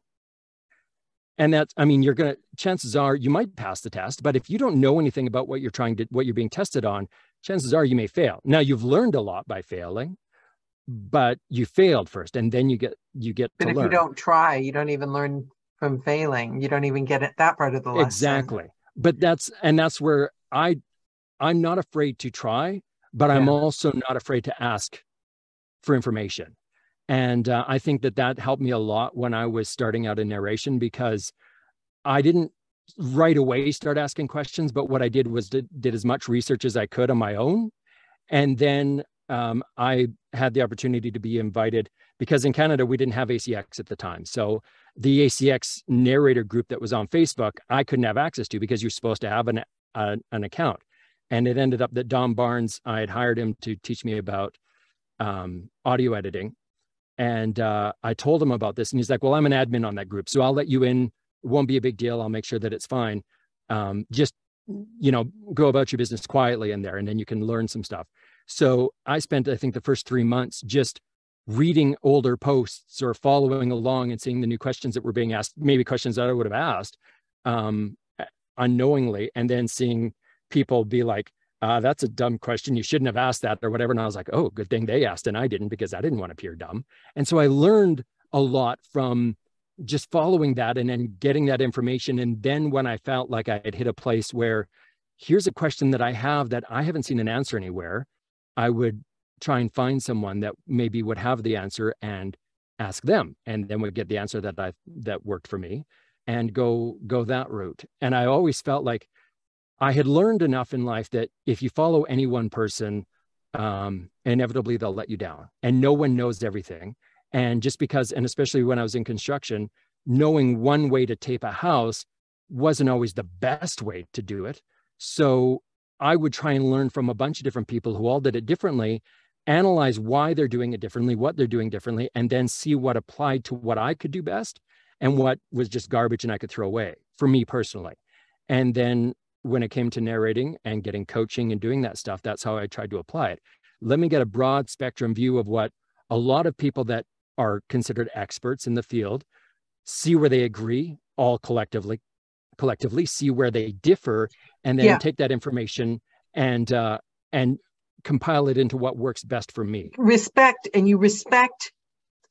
And that's, I mean, you're going to, chances are you might pass the test, but if you don't know anything about what you're trying to, what you're being tested on, chances are you may fail. Now you've learned a lot by failing, but you failed first and then you get, you get to learn. But if you don't try, you don't even learn from failing. You don't even get at that part of the lesson. Exactly. But that's, and that's where I, I'm not afraid to try, but yeah. I'm also not afraid to ask for information. And uh, I think that that helped me a lot when I was starting out in narration, because I didn't right away start asking questions, but what I did was did, did as much research as I could on my own. And then um, I had the opportunity to be invited, because in Canada, we didn't have A C X at the time. So the A C X narrator group that was on Facebook, I couldn't have access to because you're supposed to have an, uh, an account. And it ended up that Don Barnes, I had hired him to teach me about um, audio editing. And uh, I told him about this and he's like, well, I'm an admin on that group, so I'll let you in. It won't be a big deal. I'll make sure that it's fine. Um, just, you know, go about your business quietly in there and then you can learn some stuff. So I spent, I think the first three months just reading older posts or following along and seeing the new questions that were being asked, maybe questions that I would have asked um, unknowingly, and then seeing people be like, uh, that's a dumb question. You shouldn't have asked that or whatever. And I was like, oh, good thing they asked and I didn't, because I didn't want to appear dumb. And so I learned a lot from just following that and then getting that information. And then when I felt like I had hit a place where here's a question that I have that I haven't seen an answer anywhere, I would try and find someone that maybe would have the answer and ask them. And then we'd get the answer that I, that worked for me and go, go that route. And I always felt like I had learned enough in life that if you follow any one person, um, inevitably they'll let you down and no one knows everything. And just because, and especially when I was in construction, knowing one way to tape a house wasn't always the best way to do it. So I would try and learn from a bunch of different people who all did it differently, analyze why they're doing it differently, what they're doing differently, and then see what applied to what I could do best and what was just garbage and I could throw away for me personally. And then when it came to narrating and getting coaching and doing that stuff, that's how I tried to apply it. Let me get a broad spectrum view of what a lot of people that are considered experts in the field, see where they agree all collectively, collectively see where they differ, and then yeah. take that information and uh, and compile it into what works best for me. Respect, and you respect.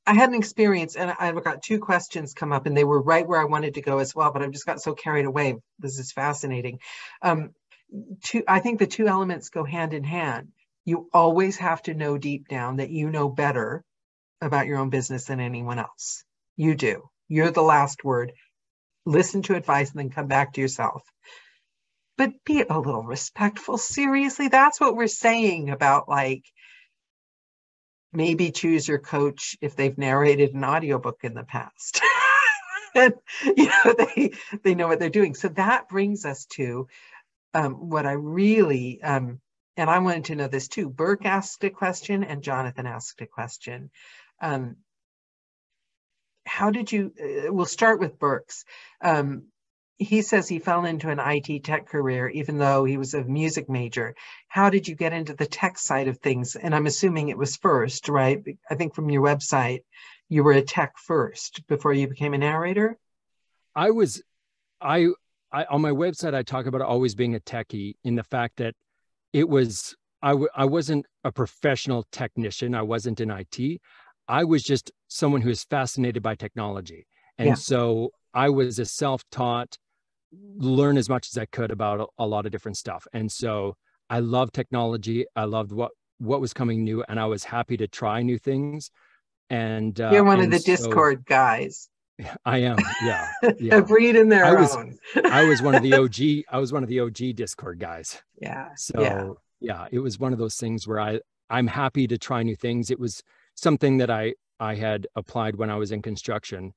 I had an experience, and I've got two questions come up, and they were right where I wanted to go as well, but I've just got so carried away. This is fascinating. Um, two, I think the two elements go hand in hand. You always have to know deep down that you know better about your own business than anyone else. You do. You're the last word. Listen to advice and then come back to yourself. But be a little respectful. Seriously, that's what we're saying about, like, maybe choose your coach if they've narrated an audiobook in the past. And, you know, they, they know what they're doing. So that brings us to um, what I really, um, and I wanted to know this too. Burke asked a question and Jonathan asked a question. Um, how did you, uh, we'll start with Burke's. Um, he says he fell into an I T tech career, even though he was a music major. How did you get into the tech side of things? And I'm assuming it was first, right? I think from your website, you were a tech first before you became a narrator. I was, I, I on my website, I talk about always being a techie, in the fact that it was, I, w I wasn't a professional technician. I wasn't in I T. I was just someone who is fascinated by technology. And yeah. so I was a self-taught, learn as much as I could about a, a lot of different stuff. And so I loved technology. I loved what, what was coming new, and I was happy to try new things. And uh, you're one and of the so, Discord guys. I am. Yeah. yeah. Breed in their I was, own. I was one of the O G. I was one of the O G Discord guys. Yeah. So yeah. yeah, it was one of those things where I, I'm happy to try new things. It was something that I, I had applied when I was in construction,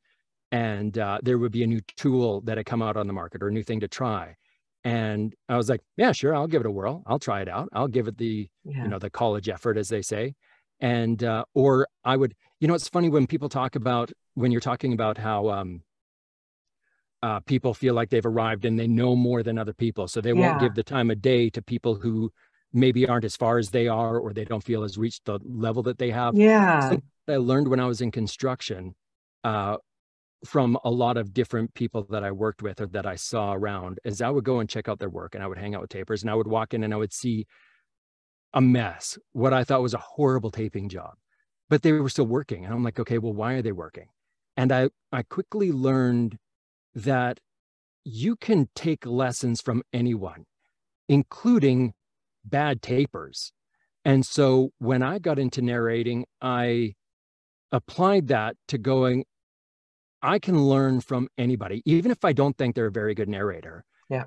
and uh, there would be a new tool that had come out on the market or a new thing to try. And I was like, yeah, sure. I'll give it a whirl. I'll try it out. I'll give it the, yeah. you know, the college effort, as they say. And, uh, or I would, you know, it's funny when people talk about, when you're talking about how um, uh, people feel like they've arrived and they know more than other people. So they yeah. won't give the time of day to people who maybe aren't as far as they are, or they don't feel as reached the level that they have. Yeah. Something I learned when I was in construction uh, from a lot of different people that I worked with or that I saw around, is I would go and check out their work, and I would hang out with tapers, and I would walk in and I would see a mess, what I thought was a horrible taping job, but they were still working. And I'm like, okay, well, why are they working? And I, I quickly learned that you can take lessons from anyone, including bad tapers. And so when I got into narrating, I applied that to going, I can learn from anybody, even if I don't think they're a very good narrator. Yeah.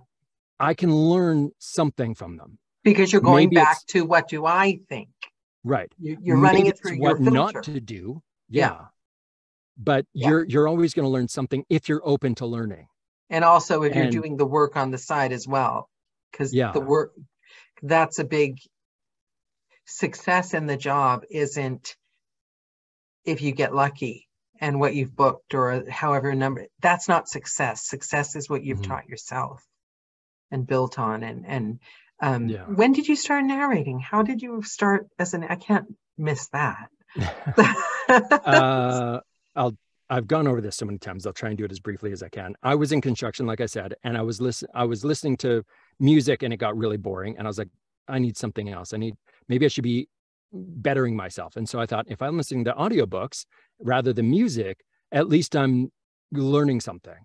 I can learn something from them. Because you're going maybe back to what do I think? Right. You're, you're running it through your filter. What not to do. Yeah. yeah. But yeah. you're you're always going to learn something if you're open to learning. And also if and, you're doing the work on the side as well. Because yeah. the work, that's a big success in the job, isn't if you get lucky and what you've booked or however number, that's not success. Success is what you've mm-hmm. taught yourself and built on. And, and um, yeah. when did you start narrating? How did you start as an, I can't miss that. uh, I'll, I've gone over this so many times. I'll try and do it as briefly as I can. I was in construction, like I said, and I was listen, I was listening to music, and it got really boring. And I was like, I need something else. I need, maybe I should be bettering myself. And so I thought, if I'm listening to audiobooks rather than music, at least I'm learning something.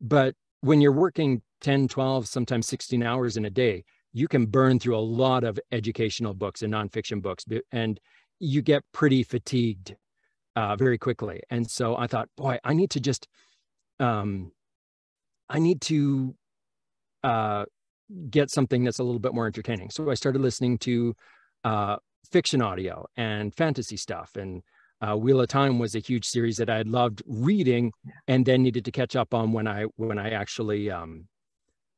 But when you're working ten, twelve, sometimes sixteen hours in a day, you can burn through a lot of educational books and nonfiction books, and you get pretty fatigued uh, very quickly. And so I thought, boy, I need to just, um, I need to uh, get something that's a little bit more entertaining. So I started listening to uh, fiction audio and fantasy stuff and Uh, Wheel of Time was a huge series that I had loved reading and then needed to catch up on when I when I actually um,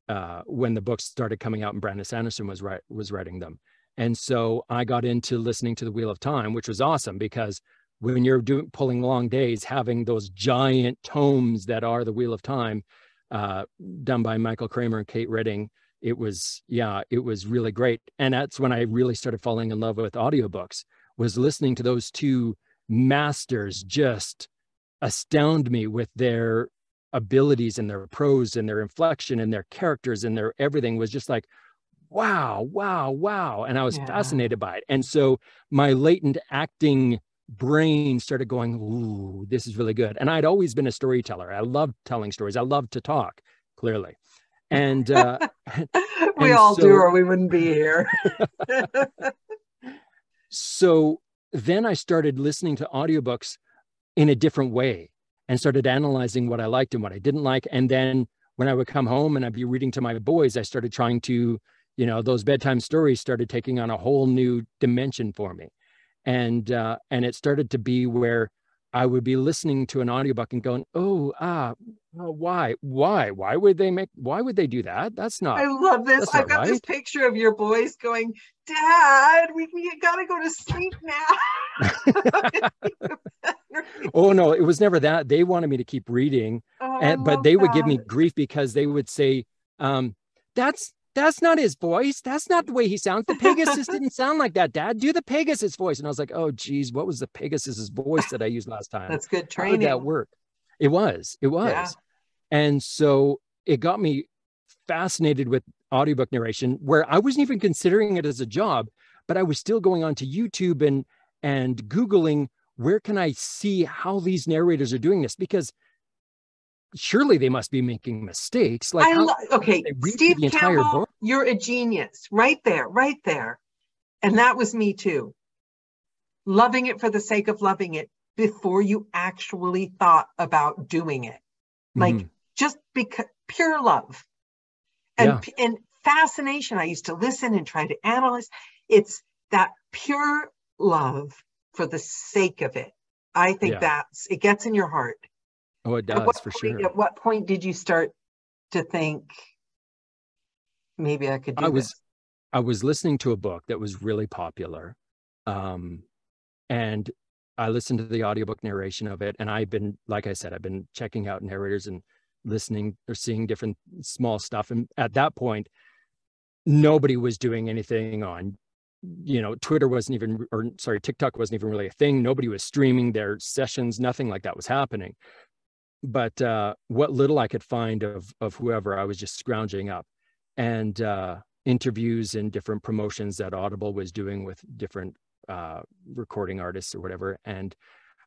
uh, when the books started coming out and Brandon Sanderson was right was writing them. And so I got into listening to the Wheel of Time, which was awesome because when you're doing pulling long days, having those giant tomes that are the Wheel of Time, uh, done by Michael Kramer and Kate Reading, it was yeah, it was really great. And that's when I really started falling in love with audiobooks, was listening to those two masters just astound me with their abilities and their prose and their inflection and their characters and their everything was just like, wow, wow, wow. And I was yeah. fascinated by it. And so my latent acting brain started going, ooh, this is really good. And I'd always been a storyteller. I loved telling stories. I loved to talk, clearly. And uh, we and all so, do, or we wouldn't be here. So then I started listening to audiobooks in a different way and started analyzing what I liked and what I didn't like. And then when I would come home and I'd be reading to my boys, I started trying to, you know, those bedtime stories started taking on a whole new dimension for me. And, uh, and it started to be where I would be listening to an audiobook and going, oh, ah, well, why, why, why would they make, why would they do that? That's not. I love this. I've got right. this picture of your boys going, Dad, we, we gotta go to sleep now. Oh no, it was never that. They wanted me to keep reading, oh, and, but they that. would give me grief because they would say, um, that's, that's not his voice. That's not the way he sounds. The Pegasus didn't sound like that, Dad. Do the Pegasus voice. And I was like, oh geez, what was the Pegasus's voice that I used last time? That's good training. How did that work? It was, it was. Yeah. And so it got me fascinated with audiobook narration, where I wasn't even considering it as a job, but I was still going onto YouTube and, and Googling, where can I see how these narrators are doing this? Because surely they must be making mistakes. Like, I how, okay, Steve the Campbell, book? You're a genius. Right there, right there. And that was me too. Loving it for the sake of loving it, before you actually thought about doing it, like mm-hmm. just because pure love and yeah. and fascination. I used to listen and try to analyze. It's that pure love for the sake of it. I think yeah. that's it gets in your heart. Oh, it does for point, sure. At what point did you start to think maybe I could do I was this? I was listening to a book that was really popular, um, and I listened to the audiobook narration of it, and I've been, like I said, I've been checking out narrators and listening or seeing different small stuff. And at that point, nobody was doing anything on, you know, Twitter wasn't even, or sorry, TikTok wasn't even really a thing. Nobody was streaming their sessions. Nothing like that was happening. But uh, what little I could find of of whoever, I was just scrounging up, and uh, interviews and different promotions that Audible was doing with different uh recording artists or whatever. And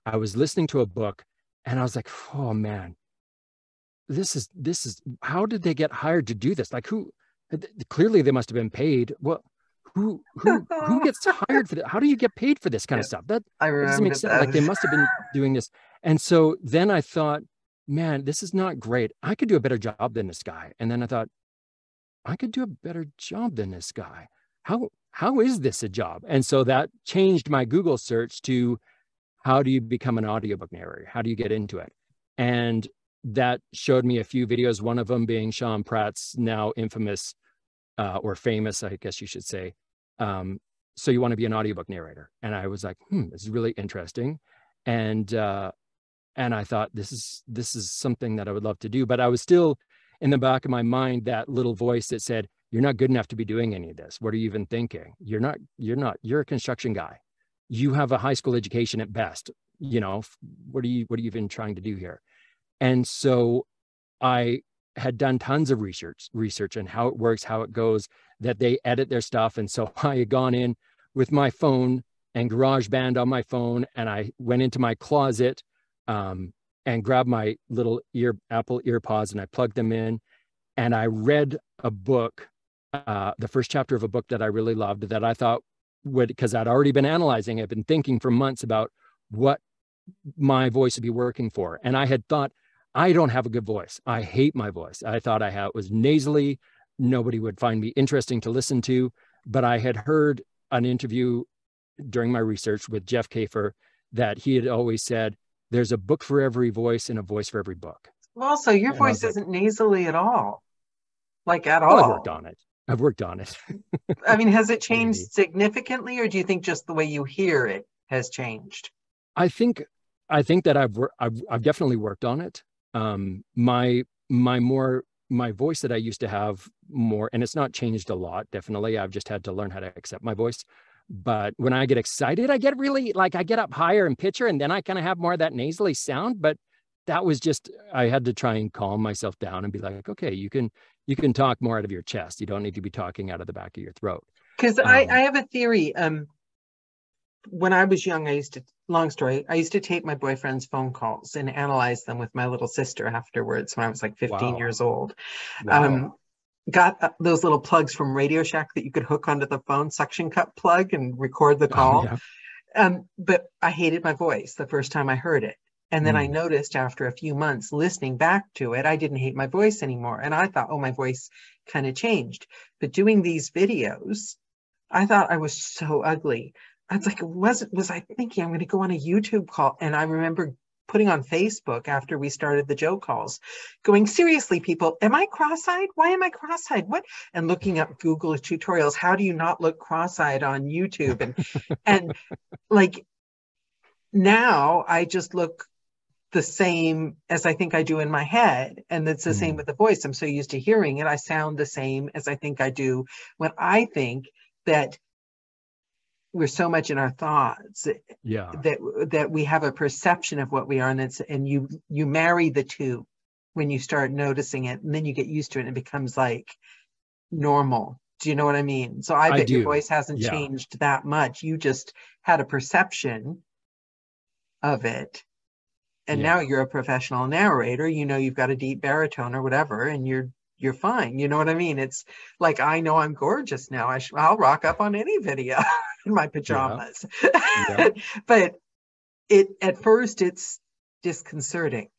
I was listening to a book and I was like, oh man, this is this is how did they get hired to do this? Like, who th clearly they must have been paid. Well, who who who gets hired for that? How do you get paid for this kind yeah, of stuff? That I doesn't make sense. That. Like, they must have been doing this. And so then I thought, man, this is not great. I could do a better job than this guy. And then I thought, I could do a better job than this guy. How How is this a job? And so that changed my Google search to, how do you become an audiobook narrator? How do you get into it? And that showed me a few videos, one of them being Sean Pratt's now infamous, uh, or famous, I guess you should say, um, so you want to be an audiobook narrator. And I was like, hmm, this is really interesting. And, uh, and I thought, this is, this is something that I would love to do. But I was still in the back of my mind, that little voice that said, you're not good enough to be doing any of this. What are you even thinking? You're not, you're not, you're a construction guy. You have a high school education at best. You know, what are you, what are you even trying to do here? And so I had done tons of research, research on how it works, how it goes, that they edit their stuff. And so I had gone in with my phone and GarageBand on my phone. And I went into my closet um, and grabbed my little ear, Apple EarPods, and I plugged them in. And I read a book, Uh, the first chapter of a book that I really loved, that I thought would, because I'd already been analyzing, I've been thinking for months about what my voice would be working for. And I had thought, I don't have a good voice. I hate my voice. I thought I had, it was nasally. Nobody would find me interesting to listen to. But I had heard an interview during my research with Jeff Kafer that he had always said, there's a book for every voice and a voice for every book. Also, your and voice isn't like, nasally at all. Like at well, all. I've worked on it. I've worked on it. I mean, has it changed Maybe. significantly, or do you think just the way you hear it has changed? I think, I think that I've, I've, I've definitely worked on it. Um, my, my more, my voice that I used to have more, and it's not changed a lot. Definitely. I've just had to learn how to accept my voice. But when I get excited, I get really like, I get up higher and pitcher, and then I kind of have more of that nasally sound, but that was just, I had to try and calm myself down and be like, okay, you can, you can talk more out of your chest. You don't need to be talking out of the back of your throat. Cause um, I, I have a theory. Um, when I was young, I used to, long story, I used to take my boyfriend's phone calls and analyze them with my little sister afterwards when I was like fifteen wow. years old. Wow. Um, got those little plugs from Radio Shack that you could hook onto the phone, suction cup plug, and record the call. Oh, yeah. Um, but I hated my voice the first time I heard it. And then mm. I noticed after a few months listening back to it, I didn't hate my voice anymore. And I thought, oh, my voice kind of changed. But doing these videos, I thought I was so ugly. I was like, was, was I thinking I'm going to go on a YouTube call? And I remember putting on Facebook after we started the Joe calls, going, seriously, people, am I cross-eyed? Why am I cross-eyed? What? And looking up Google tutorials, how do you not look cross-eyed on YouTube? And, and like, now I just look the same as I think I do in my head. And it's the mm. same with the voice. I'm so used to hearing it. I sound the same as I think I do when I think that we're so much in our thoughts yeah. that that we have a perception of what we are, and it's, and you you marry the two when you start noticing it, and then you get used to it, and it becomes like normal. Do you know what I mean? So I, I bet do. your voice hasn't yeah. changed that much. You just had a perception of it, and yeah. now you're a professional narrator. You know you've got a deep baritone or whatever, and you're you're fine. You know what I mean? It's like, I know I'm gorgeous now. I sh- I'll rock up on any video in my pajamas. Yeah. Yeah. But it, at first it's disconcerting.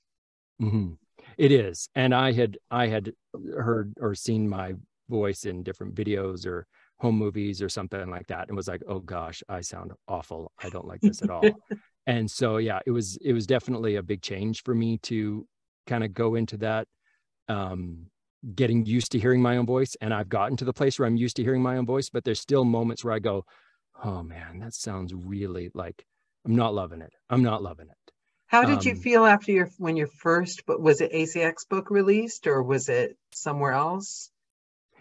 Mm-hmm. It is. And I had, I had heard or seen my voice in different videos or home movies or something like that, and was like, oh gosh, I sound awful. I don't like this at all. And so, yeah, it was, it was definitely a big change for me to kind of go into that, um, getting used to hearing my own voice. And I've gotten to the place where I'm used to hearing my own voice, but there's still moments where I go, oh man, that sounds really like, I'm not loving it. I'm not loving it. How did um, you feel after your, when your first, but was it A C X book released, or was it somewhere else?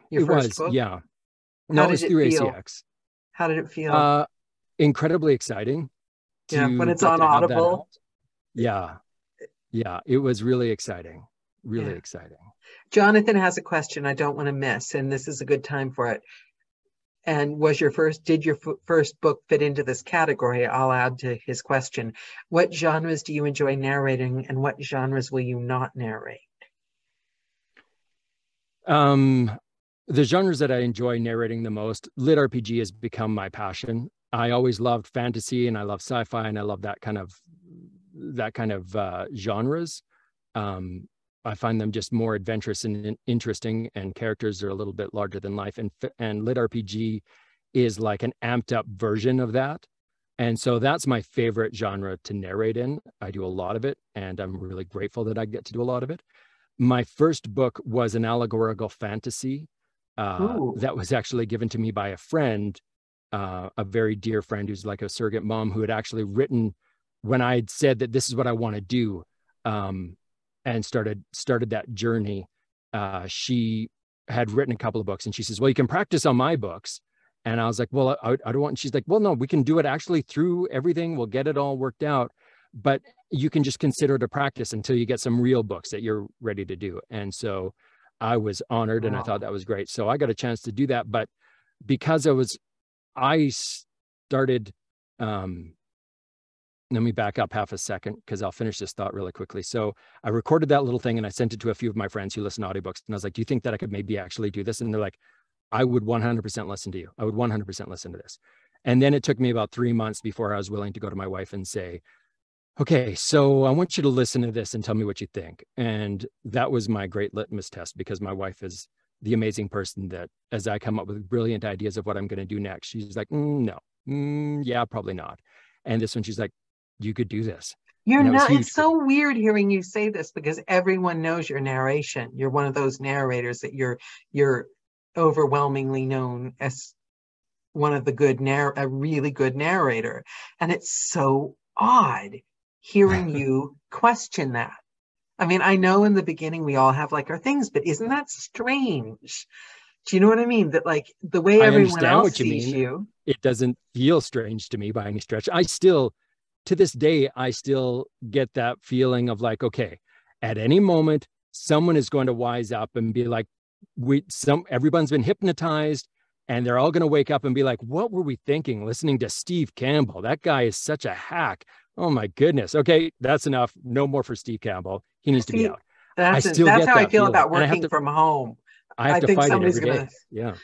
Your it first was, book? yeah. No, How it was did through it feel? A C X. How did it feel? Uh, incredibly exciting. Yeah, when it's on Audible. Yeah. Yeah, it was really exciting. Really yeah. exciting. Jonathan has a question I don't want to miss, and this is a good time for it. And was your first, did your f- first book fit into this category? I'll add to his question. What genres do you enjoy narrating, and what genres will you not narrate? Um, the genres that I enjoy narrating the most, Lit R P G has become my passion. I always loved fantasy, and I love sci-fi, and I love that kind of, that kind of uh, genres. Um, I find them just more adventurous and interesting, and characters are a little bit larger than life. And and Lit R P G is like an amped up version of that. And so that's my favorite genre to narrate in. I do a lot of it, and I'm really grateful that I get to do a lot of it. My first book was an allegorical fantasy uh, that was actually given to me by a friend, uh, a very dear friend who's like a surrogate mom, who had actually written when I had said that this is what I want to do. Um, and started started that journey, uh, she had written a couple of books, and she says, well, you can practice on my books. And I was like, well, I, I don't want, and she's like, well, no, we can do it actually through everything. We'll get it all worked out, but you can just consider it a practice until you get some real books that you're ready to do. And so I was honored wow. and I thought that was great. So I got a chance to do that, but because I was, I started, um, let me back up half a second, because I'll finish this thought really quickly. So I recorded that little thing, and I sent it to a few of my friends who listen to audiobooks. And I was like, do you think that I could maybe actually do this? And they're like, I would one hundred percent listen to you. I would one hundred percent listen to this. And then it took me about three months before I was willing to go to my wife and say, okay, so I want you to listen to this and tell me what you think. And that was my great litmus test, because my wife is the amazing person that as I come up with brilliant ideas of what I'm going to do next, she's like, mm, no, mm, yeah, probably not. And this one, she's like, you could do this. You're not, it's so weird hearing you say this, because everyone knows your narration. You're one of those narrators that you're, you're overwhelmingly known as one of the good, narr a really good narrator. And it's so odd hearing you question that. I mean, I know in the beginning we all have like our things, but isn't that strange? Do you know what I mean? That like the way everyone else sees you. It doesn't feel strange to me by any stretch. I still, to this day, I still get that feeling of like, okay, at any moment, someone is going to wise up and be like, we, some, everyone's been hypnotized and they're all going to wake up and be like, what were we thinking listening to Steve Campbell? That guy is such a hack. Oh my goodness. Okay, that's enough. No more for Steve Campbell. He needs to be out. That's, I still that's get how that I feel feeling. About working to, from home. I have I to think fight somebody's it every gonna, day. Yeah.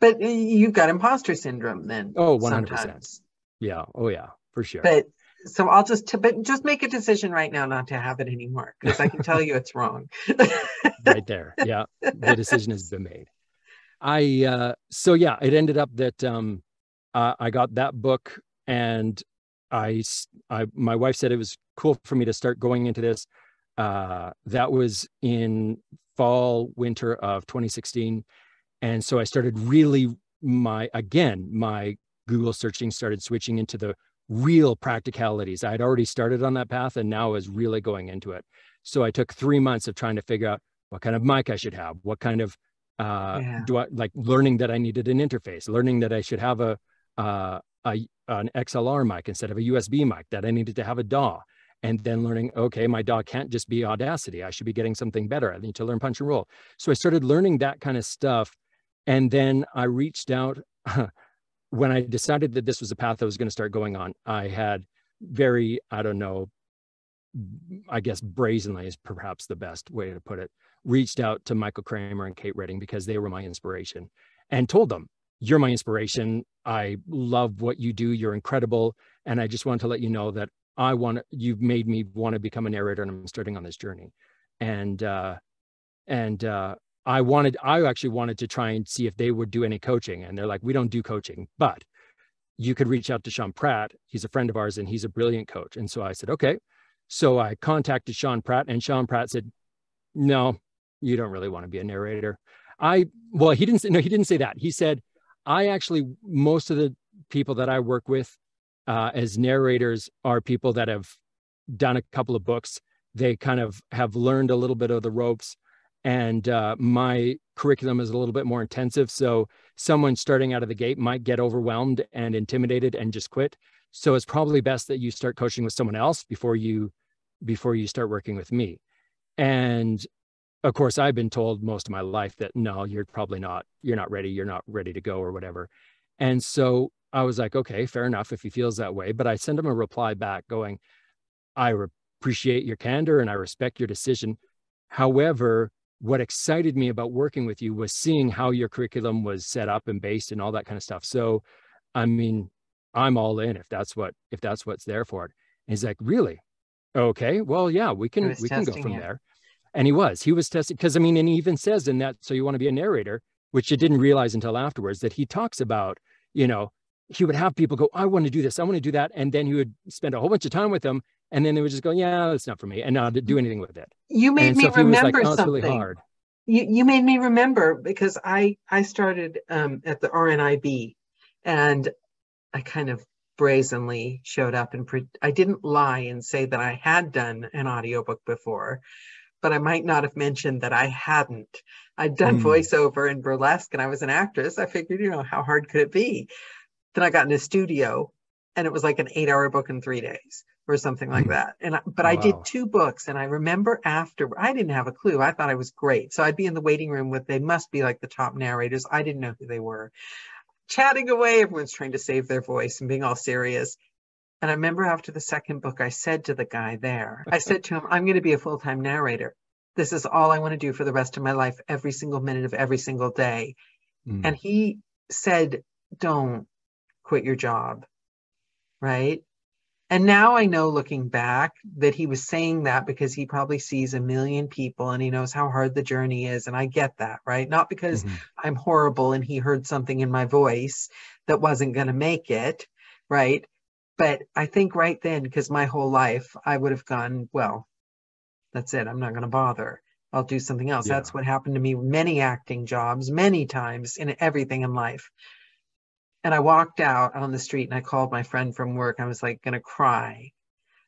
But you've got imposter syndrome then. Oh, one hundred percent. Sometimes. Yeah. Oh yeah, for sure. But so I'll just, t but just make a decision right now not to have it anymore, because I can tell you it's wrong. Right there. Yeah. The decision has been made. I, uh, so yeah, it ended up that um, uh, I got that book, and I, I, my wife said it was cool for me to start going into this. Uh, that was in fall, winter of twenty sixteen. And so I started really my, again, my Google searching started switching into the real practicalities. I had already started on that path and now I was really going into it. So I took three months of trying to figure out what kind of mic I should have, what kind of, uh, yeah. do I like learning that I needed an interface, learning that I should have a, uh, a, an X L R mic instead of a U S B mic, that I needed to have a D A W, and then learning, okay, my D A W can't just be Audacity. I should be getting something better. I need to learn punch and roll. So I started learning that kind of stuff. And then I reached out when I decided that this was the path I was going to start going on. I had very, I don't know, I guess brazenly is perhaps the best way to put it, reached out to Michael Kramer and Kate Reading, because they were my inspiration, and told them, you're my inspiration. I love what you do. You're incredible. And I just want to let you know that I want to, you've made me want to become a narrator, and I'm starting on this journey. And, uh, and, uh, I wanted, I actually wanted to try and see if they would do any coaching. And they're like, we don't do coaching, but you could reach out to Sean Pratt. He's a friend of ours and he's a brilliant coach. And so I said, okay. So I contacted Sean Pratt, and Sean Pratt said, no, you don't really want to be a narrator. I, well, he didn't say, no, he didn't say that. He said, I actually, most of the people that I work with uh, as narrators are people that have done a couple of books. They kind of have learned a little bit of the ropes, and uh, my curriculum is a little bit more intensive. So someone starting out of the gate might get overwhelmed and intimidated and just quit. So it's probably best that you start coaching with someone else before you, before you start working with me. And of course, I've been told most of my life that, no, you're probably not, you're not ready, you're not ready to go or whatever. And so I was like, okay, fair enough if he feels that way. But I sent him a reply back going, I appreciate your candor and I respect your decision. However, what excited me about working with you was seeing how your curriculum was set up and based and all that kind of stuff. So, I mean, I'm all in if that's what, if that's what's there for it. And he's like, really? Okay, well, yeah, we can, we can go from there. And he was, he was testing, because I mean, and he even says in that, so you want to be a narrator, which you didn't realize until afterwards, that he talks about, you know, he would have people go, I want to do this, I want to do that. And then he would spend a whole bunch of time with them. And then they would just go, yeah, that's not for me, and not do anything with it. You made and me so remember like, oh, something. Really hard. You, you made me remember, because I, I started um, at the R N I B, and I kind of brazenly showed up, and pre I didn't lie and say that I had done an audiobook before, but I might not have mentioned that I hadn't. I'd done mm. voiceover and burlesque, and I was an actress. I figured, you know, how hard could it be? Then I got in a studio, and it was like an eight-hour book in three days or something mm. like that. And I, But oh, I did wow. two books, and I remember after, I didn't have a clue. I thought I was great. So I'd be in the waiting room with, they must be like the top narrators. I didn't know who they were. Chatting away, everyone's trying to save their voice and being all serious. And I remember after the second book, I said to the guy there, I said to him, I'm going to be a full-time narrator. This is all I want to do for the rest of my life, every single minute of every single day. Mm. And he said, don't quit your job, right? And now I know, looking back, that he was saying that because he probably sees a million people and he knows how hard the journey is. And I get that, right? Not because mm-hmm. I'm horrible and he heard something in my voice that wasn't going to make it, right? But I think right then, because my whole life, I would have gone, well, that's it. I'm not going to bother. I'll do something else. Yeah. That's what happened to me. Many acting jobs, many times in everything in life. And I walked out on the street and I called my friend from work. I was like going to cry.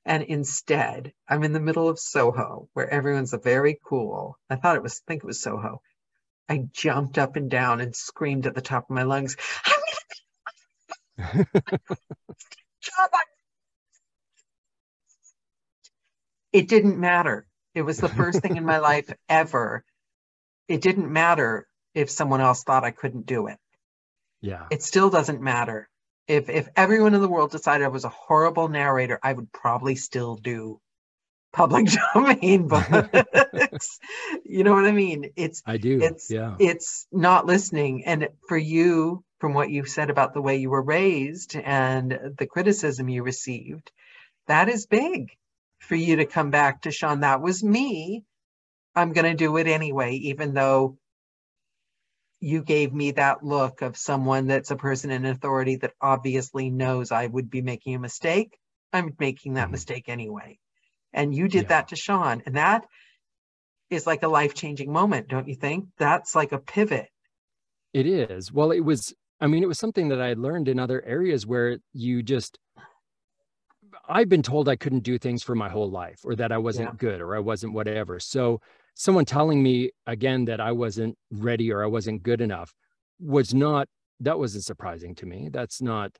And instead, I'm in the middle of Soho, where everyone's very cool. I thought it was, I think it was Soho. I jumped up and down and screamed at the top of my lungs. I'm gonna job. It didn't matter. It was the first thing in my life ever. It didn't matter if someone else thought I couldn't do it. Yeah. It still doesn't matter. If if everyone in the world decided I was a horrible narrator, I would probably still do public domain books. You know what I mean? It's I do. It's, yeah. It's not listening. And for you, from what you said about the way you were raised and the criticism you received, that is big for you to come back to, Sean, that was me. I'm going to do it anyway, even though you gave me that look of someone that's a person in authority that obviously knows I would be making a mistake. I'm making that mm-hmm. mistake anyway. And you did yeah. that to Sean. And that is like a life-changing moment, don't you think? That's like a pivot. It is. Well, it was, I mean, it was something that I had learned in other areas where you just, I've been told I couldn't do things for my whole life, or that I wasn't yeah. good, or I wasn't whatever. So someone telling me again that I wasn't ready or I wasn't good enough was not, that wasn't surprising to me. That's not,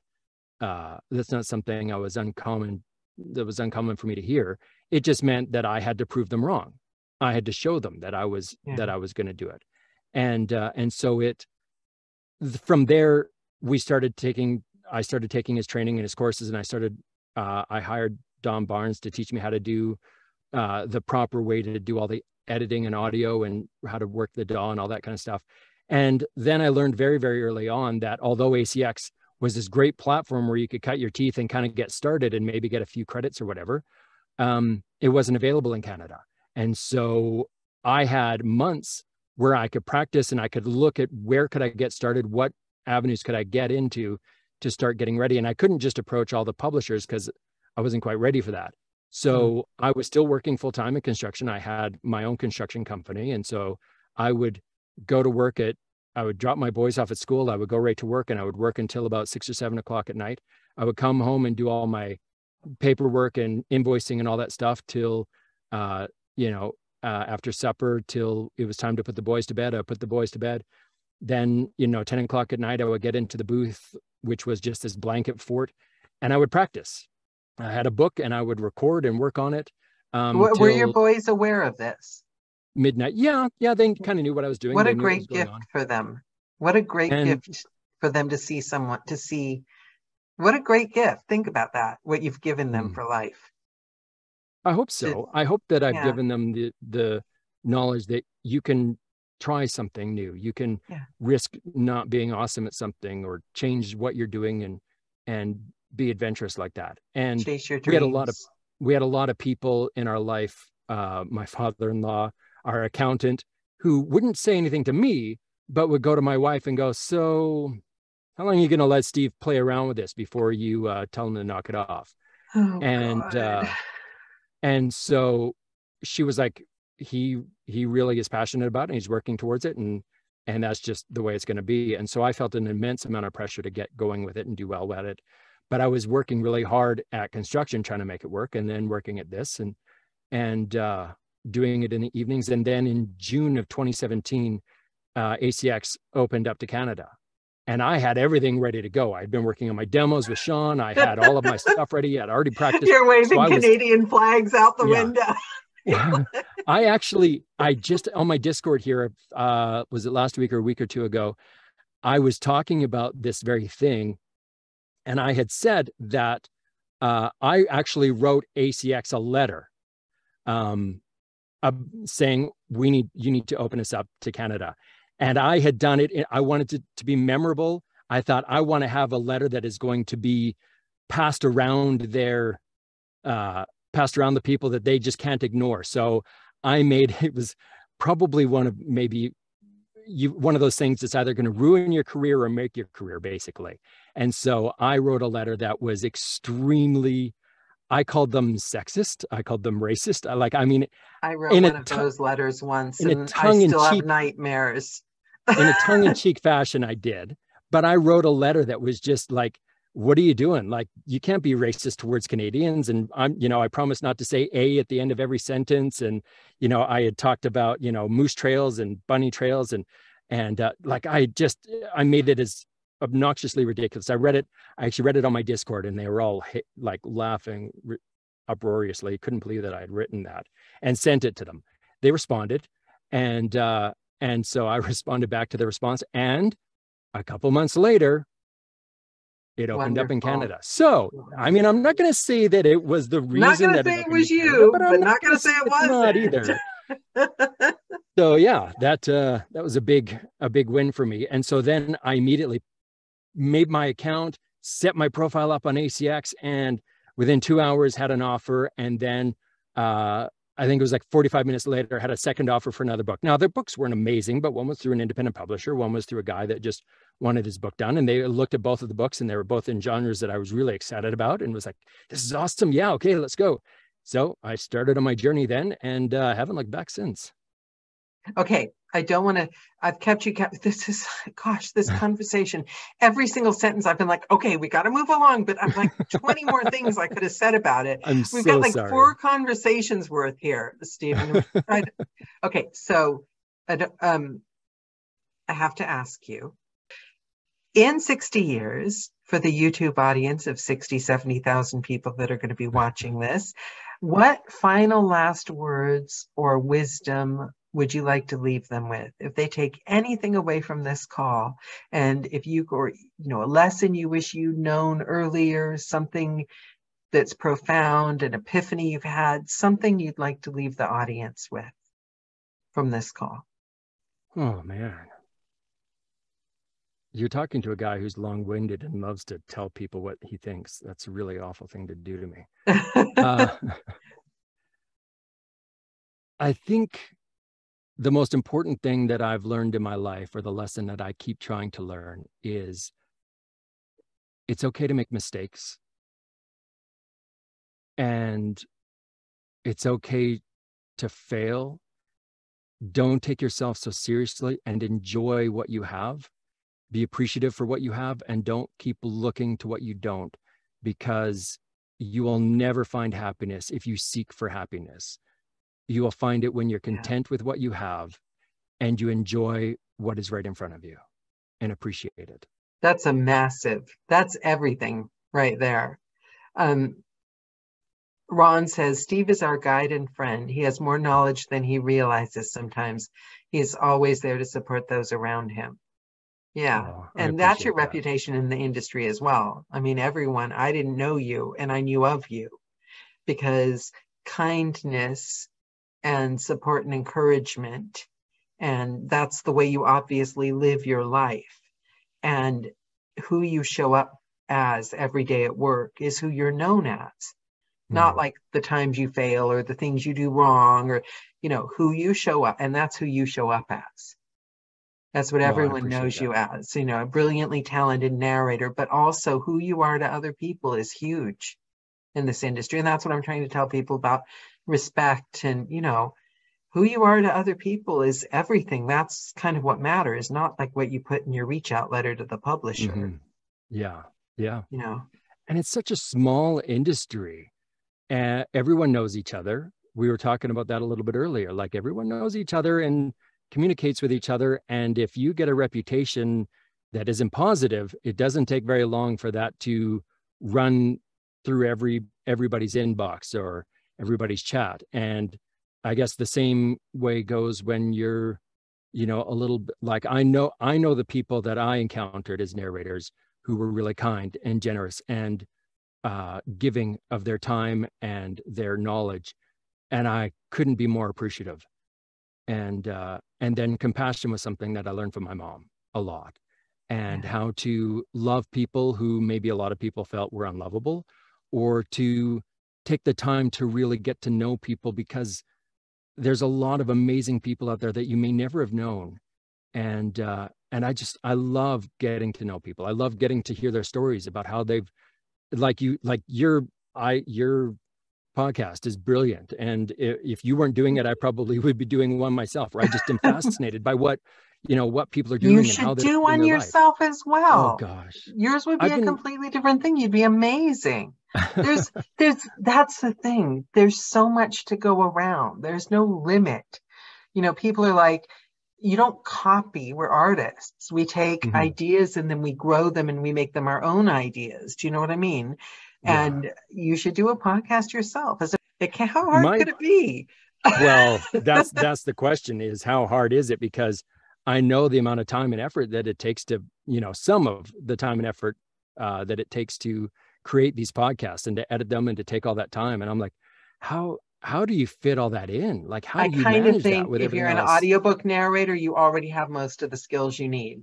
uh, that's not something I was uncommon, that was uncommon for me to hear. It just meant that I had to prove them wrong. I had to show them that I was, yeah. that I was going to do it. And, uh, and so it, from there, we started taking, I started taking his training and his courses, and I started, uh, I hired Don Barnes to teach me how to do uh, the proper way to do all the editing and audio and how to work the D A W and all that kind of stuff. And then I learned very, very early on that although A C X was this great platform where you could cut your teeth and kind of get started and maybe get a few credits or whatever, um, it wasn't available in Canada. And so I had months where I could practice and I could look at where could I get started, what avenues could I get into to start getting ready. And I couldn't just approach all the publishers because I wasn't quite ready for that. So I was still working full-time in construction. I had my own construction company. And so I would go to work at, I would drop my boys off at school. I would go right to work and I would work until about six or seven o'clock at night. I would come home and do all my paperwork and invoicing and all that stuff till, uh, you know, Uh, after supper till it was time to put the boys to bed. I put the boys to bed. Then, you know, ten o'clock at night, I would get into the booth, which was just this blanket fort, and I would practice. I had a book and I would record and work on it. Um, were, were your boys aware of this? Midnight. Yeah. Yeah. They kind of knew what I was doing. What a great gift for them. What a great gift for them to see someone, to see. What a great gift. Think about that, what you've given them mm. for life. I hope so. I hope that I've yeah. given them the, the knowledge that you can try something new. You can yeah. risk not being awesome at something or change what you're doing and, and be adventurous like that. And Chase your dreams. we had a lot of, we had a lot of people in our life, uh, my father-in-law, our accountant, who wouldn't say anything to me, but would go to my wife and go, so how long are you going to let Steve play around with this before you uh, tell him to knock it off? Oh, and, God. uh, And so she was like, he, he really is passionate about it and he's working towards it. And, and that's just the way it's going to be. And so I felt an immense amount of pressure to get going with it and do well at it. But I was working really hard at construction, trying to make it work, and then working at this and, and uh, doing it in the evenings. And then in June of twenty seventeen, uh, A C X opened up to Canada. And I had everything ready to go. I'd been working on my demos with Sean. I had all of my stuff ready. I'd already practiced. You're waving so Canadian was, flags out the yeah. window. Yeah. I actually, I just, on my Discord here, uh, was it last week or a week or two ago, I was talking about this very thing. And I had said that uh, I actually wrote A C X a letter um, uh, saying, we need, you need to open us up to Canada. And I had done it. I wanted it to be memorable. I thought, I want to have a letter that is going to be passed around their, uh, passed around the people that they just can't ignore. So I made, it was probably one of maybe you one of those things that's either going to ruin your career or make your career, basically. And so I wrote a letter that was extremely, I called them sexist. I called them racist. I, like, I mean, I wrote one of those letters once, and I still have nightmares. In a tongue-in-cheek fashion, I did. But I wrote a letter that was just like, what are you doing? Like, you can't be racist towards Canadians. And I'm, you know, I promised not to say A at the end of every sentence. And, you know, I had talked about, you know, moose trails and bunny trails. And, and uh, like, I just, I made it as obnoxiously ridiculous. I read it, I actually read it on my Discord, and they were all hit, like laughing uproariously. Couldn't believe that I had written that, and sent it to them. They responded. And, uh, and so I responded back to the response. And a couple months later, it opened Wonderful. Up in Canada. So, I mean, I'm not going to say that it was the reason that it was you, Canada, but, but I'm not going to say it wasn't either. So yeah, that uh, that was a big a big win for me. And so then I immediately made my account, set my profile up on A C X, and within two hours had an offer. And then uh, I think it was like forty-five minutes later, I had a second offer for another book. Now, their books weren't amazing, but one was through an independent publisher, one was through a guy that just wanted his book done. And they looked at both of the books, and they were both in genres that I was really excited about, and was like, this is awesome. Yeah, okay, let's go. So I started on my journey then, and uh, haven't looked back since. Okay, I don't want to, I've kept you, kept, this is, gosh, this conversation, every single sentence I've been like, okay, we got to move along, but I'm like twenty more things I could have said about it. I'm We've so got like sorry. four conversations worth here, Stephen. Okay, so um, I have to ask you, in sixty years, for the YouTube audience of sixty, seventy thousand people that are going to be watching this, what final last words or wisdom would you like to leave them with? If they take anything away from this call, and if you, or, you know, a lesson you wish you'd known earlier, something that's profound, an epiphany you've had, something you'd like to leave the audience with from this call. Oh, man. You're talking to a guy who's long-winded and loves to tell people what he thinks. That's a really awful thing to do to me. uh, I think the most important thing that I've learned in my life, or the lesson that I keep trying to learn, is it's okay to make mistakes. And it's okay to fail. Don't take yourself so seriously, and enjoy what you have. Be appreciative for what you have, and don't keep looking to what you don't, because you will never find happiness if you seek for happiness. You will find it when you're content yeah. with what you have, and you enjoy what is right in front of you and appreciate it. That's a massive, that's everything right there. Um, Ron says, Steve is our guide and friend. He has more knowledge than he realizes sometimes. He is always there to support those around him. Yeah. Oh, and that's your reputation that. in the industry as well. I mean, everyone, I didn't know you, and I knew of you, because kindness and support and encouragement, and that's the way you obviously live your life. And who you show up as every day at work is who you're known as, mm. not like the times you fail or the things you do wrong, or, you know, who you show up, and that's who you show up as. That's what everyone no, knows that. you as, you know, a brilliantly talented narrator, but also who you are to other people is huge in this industry. And that's what I'm trying to tell people about respect, and, you know, who you are to other people is everything. That's kind of what matters, not like what you put in your reach out letter to the publisher. Mm-hmm. Yeah. Yeah. You know, and it's such a small industry, and uh, everyone knows each other. We were talking about that a little bit earlier. Like, everyone knows each other and communicates with each other. And if you get a reputation that isn't positive, it doesn't take very long for that to run through every everybody's inbox or everybody's chat. And I guess the same way goes when you're, you know, a little bit like, I know, I know the people that I encountered as narrators who were really kind and generous and uh, giving of their time and their knowledge. And I couldn't be more appreciative. And, uh, and then compassion was something that I learned from my mom a lot, and yeah. how to love people who maybe a lot of people felt were unlovable, or to take the time to really get to know people, because there's a lot of amazing people out there that you may never have known And, uh, and I just, I love getting to know people. I love getting to hear their stories about how they've, like you, like your, I, your podcast is brilliant. And if, if you weren't doing it, I probably would be doing one myself, right? Just am fascinated by what, you know, what people are doing. You should and how do one yourself life. As well. Oh gosh. Yours would be I've a been... completely different thing. You'd be amazing. There's, there's, that's the thing. There's so much to go around. There's no limit. You know, people are like, you don't copy, we're artists. We take mm-hmm. ideas and then we grow them and we make them our own ideas. Do you know what I mean? Yeah. And you should do a podcast yourself. As a, it can, how hard My, could it be? Well, that's that's the question, is how hard is it? Because I know the amount of time and effort that it takes to, you know, some of the time and effort uh, that it takes to create these podcasts and to edit them and to take all that time. And I'm like, how... how do you fit all that in? Like, how do you manage that with everything else? I kind of think if you're an audiobook narrator, you already have most of the skills you need.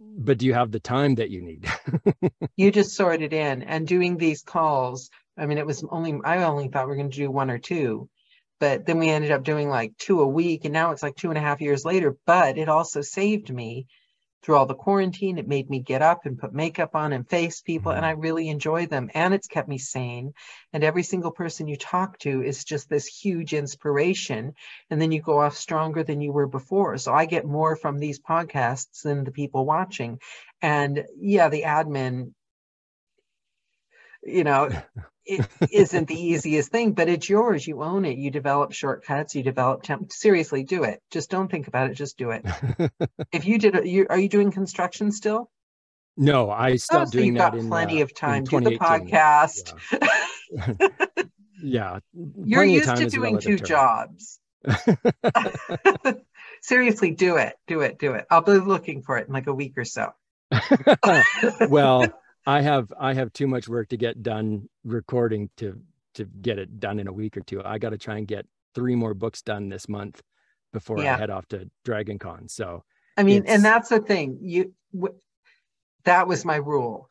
But do you have the time that you need? You just sort it in. And doing these calls, I mean, it was only, I only thought we were going to do one or two, but then we ended up doing like two a week. And now it's like two and a half years later, but it also saved me through all the quarantine. It made me get up and put makeup on and face people. Mm-hmm. And I really enjoy them. And it's kept me sane. And every single person you talk to is just this huge inspiration. And then you go off stronger than you were before. So I get more from these podcasts than the people watching. And yeah, the admin, you know, it isn't the easiest thing, but it's yours. You own it. You develop shortcuts. You develop temp. Seriously, do it. Just don't think about it. Just do it. If you did, you are you doing construction still? No, I stopped oh, so doing you've that. Got in, plenty uh, of time. Do the podcast. Yeah, yeah, you're used to doing two term. jobs. Seriously, do it. Do it. Do it. I'll be looking for it in like a week or so. Well. I have I have too much work to get done recording to to get it done in a week or two. I got to try and get three more books done this month before yeah. I head off to Dragon Con. So I mean, and that's the thing. You w that was my rule.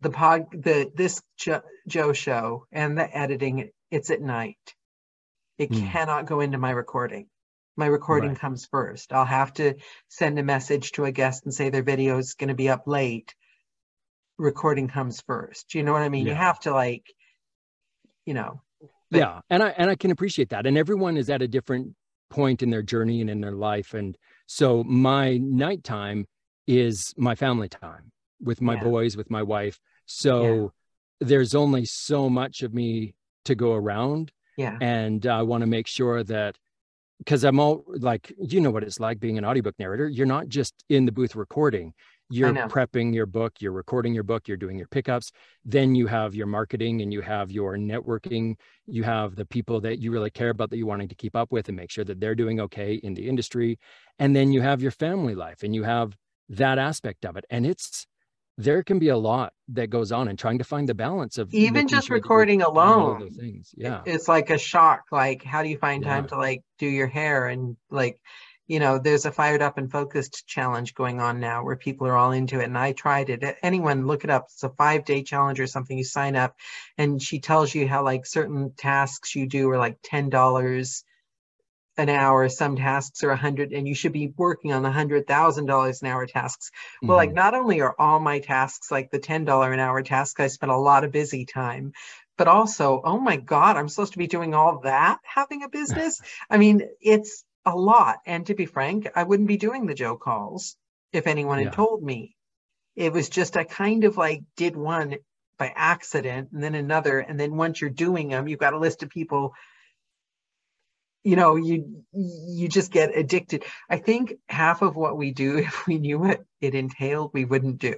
The pod, the this jo Joe show and the editing. It's at night. It mm. cannot go into my recording. My recording right. comes first. I'll have to send a message to a guest and say their video is going to be up late. Recording comes first. You know what I mean? Yeah. You have to like, you know. Yeah. And I, and I can appreciate that. And everyone is at a different point in their journey and in their life. And so my nighttime is my family time with my yeah. boys, with my wife. So yeah. there's only so much of me to go around. Yeah. And I want to make sure that, because I'm all like, you know what it's like being an audiobook narrator. You're not just in the booth recording. You're prepping your book, you're recording your book, you're doing your pickups. Then you have your marketing and you have your networking. You have the people that you really care about that you're wanting to keep up with and make sure that they're doing okay in the industry. And then you have your family life and you have that aspect of it. And it's, there can be a lot that goes on and trying to find the balance of even just sure recording alone. Things. Yeah. It's like a shock. Like, how do you find yeah. time to like do your hair and like, you know, there's a Fired Up and Focused challenge going on now where people are all into it. And I tried it. Anyone look it up. It's a five day challenge or something. You sign up and she tells you how like certain tasks you do are like ten dollars an hour. Some tasks are a hundred and you should be working on the hundred thousand dollars an hour tasks. Mm-hmm. Well, like not only are all my tasks, like the ten dollars an hour tasks, I spent a lot of busy time, but also, oh my God, I'm supposed to be doing all that having a business. I mean, it's a lot. And to be frank, I wouldn't be doing the Joe calls if anyone had yeah. told me. It was just, I kind of like did one by accident and then another. And then once you're doing them, you've got a list of people, you know, you, you just get addicted. I think half of what we do, if we knew what it entailed, we wouldn't do.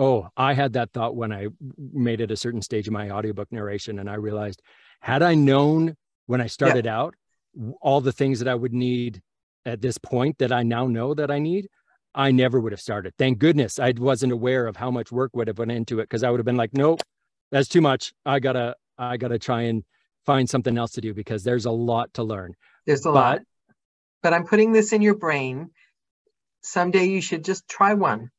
Oh, I had that thought when I made it a certain stage of my audiobook narration. And I realized, had I known when I started yeah. out, all the things that I would need at this point that I now know that I need, I never would have started. Thank goodness I wasn't aware of how much work would have went into it, because I would have been like, nope, that's too much. I gotta, I gotta try and find something else to do because there's a lot to learn. There's a but, lot, but I'm putting this in your brain. Someday you should just try one,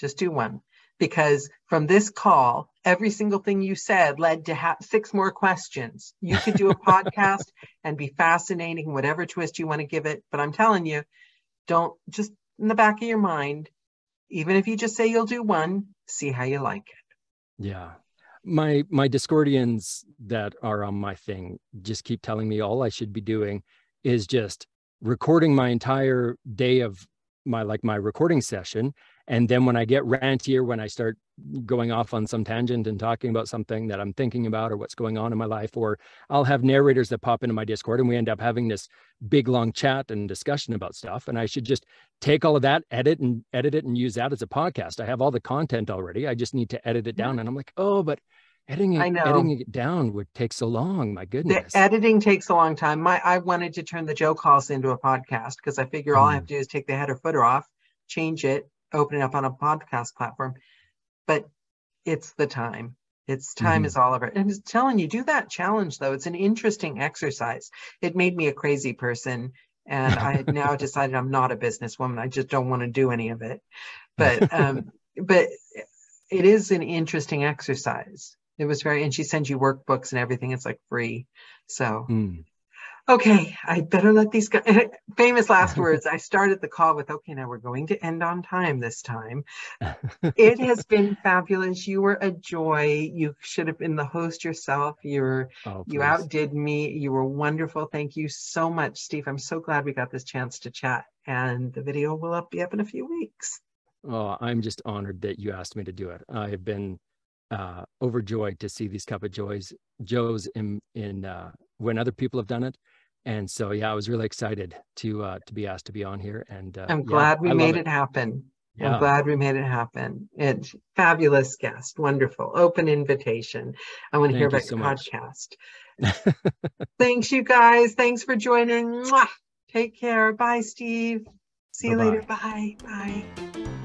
just do one, because from this call, every single thing you said led to ha six more questions. You could do a podcast and be fascinating, whatever twist you want to give it. But I'm telling you, Don't, just in the back of your mind, even if you just say you'll do one, see how you like it. Yeah. My, my Discordians that are on my thing just keep telling me all I should be doing is just recording my entire day of my, like my recording session. And then when I get ranty or when I start going off on some tangent and talking about something that I'm thinking about or what's going on in my life, or I'll have narrators that pop into my Discord and we end up having this big long chat and discussion about stuff. And I should just take all of that, edit and edit it and use that as a podcast. I have all the content already. I just need to edit it down. And I'm like, oh, but editing it, editing it down would take so long. My goodness. The editing takes a long time. My, I wanted to turn the Joe calls into a podcast because I figure all mm. I have to do is take the header footer off, change it, open it up on a podcast platform. But it's the time. It's time mm-hmm. is all over. I'm just telling you, do that challenge though. It's an interesting exercise. It made me a crazy person. And I had now decided I'm not a businesswoman. I just don't want to do any of it. But um, but it is an interesting exercise. It was very, and she sends you workbooks and everything. It's like free. So, mm. okay, I better let these go. Famous last words. I started the call with, okay, now we're going to end on time this time. It has been fabulous. You were a joy. You should have been the host yourself. You were, oh, you outdid me. You were wonderful. Thank you so much, Steve. I'm so glad we got this chance to chat, and the video will up, be up in a few weeks. Oh, I'm just honored that you asked me to do it. I have been uh, overjoyed to see these Cup of Joes, Joes in, in uh, when other people have done it. And so, yeah, I was really excited to uh, to be asked to be on here. And uh, I'm glad yeah, we I made it, it happen. Yeah. I'm glad we made it happen. It's fabulous guest. Wonderful. Open invitation. I want to Thank hear about you your so podcast. Thanks, you guys. Thanks for joining. Mwah! Take care. Bye, Steve. See Bye-bye. you later. Bye. Bye.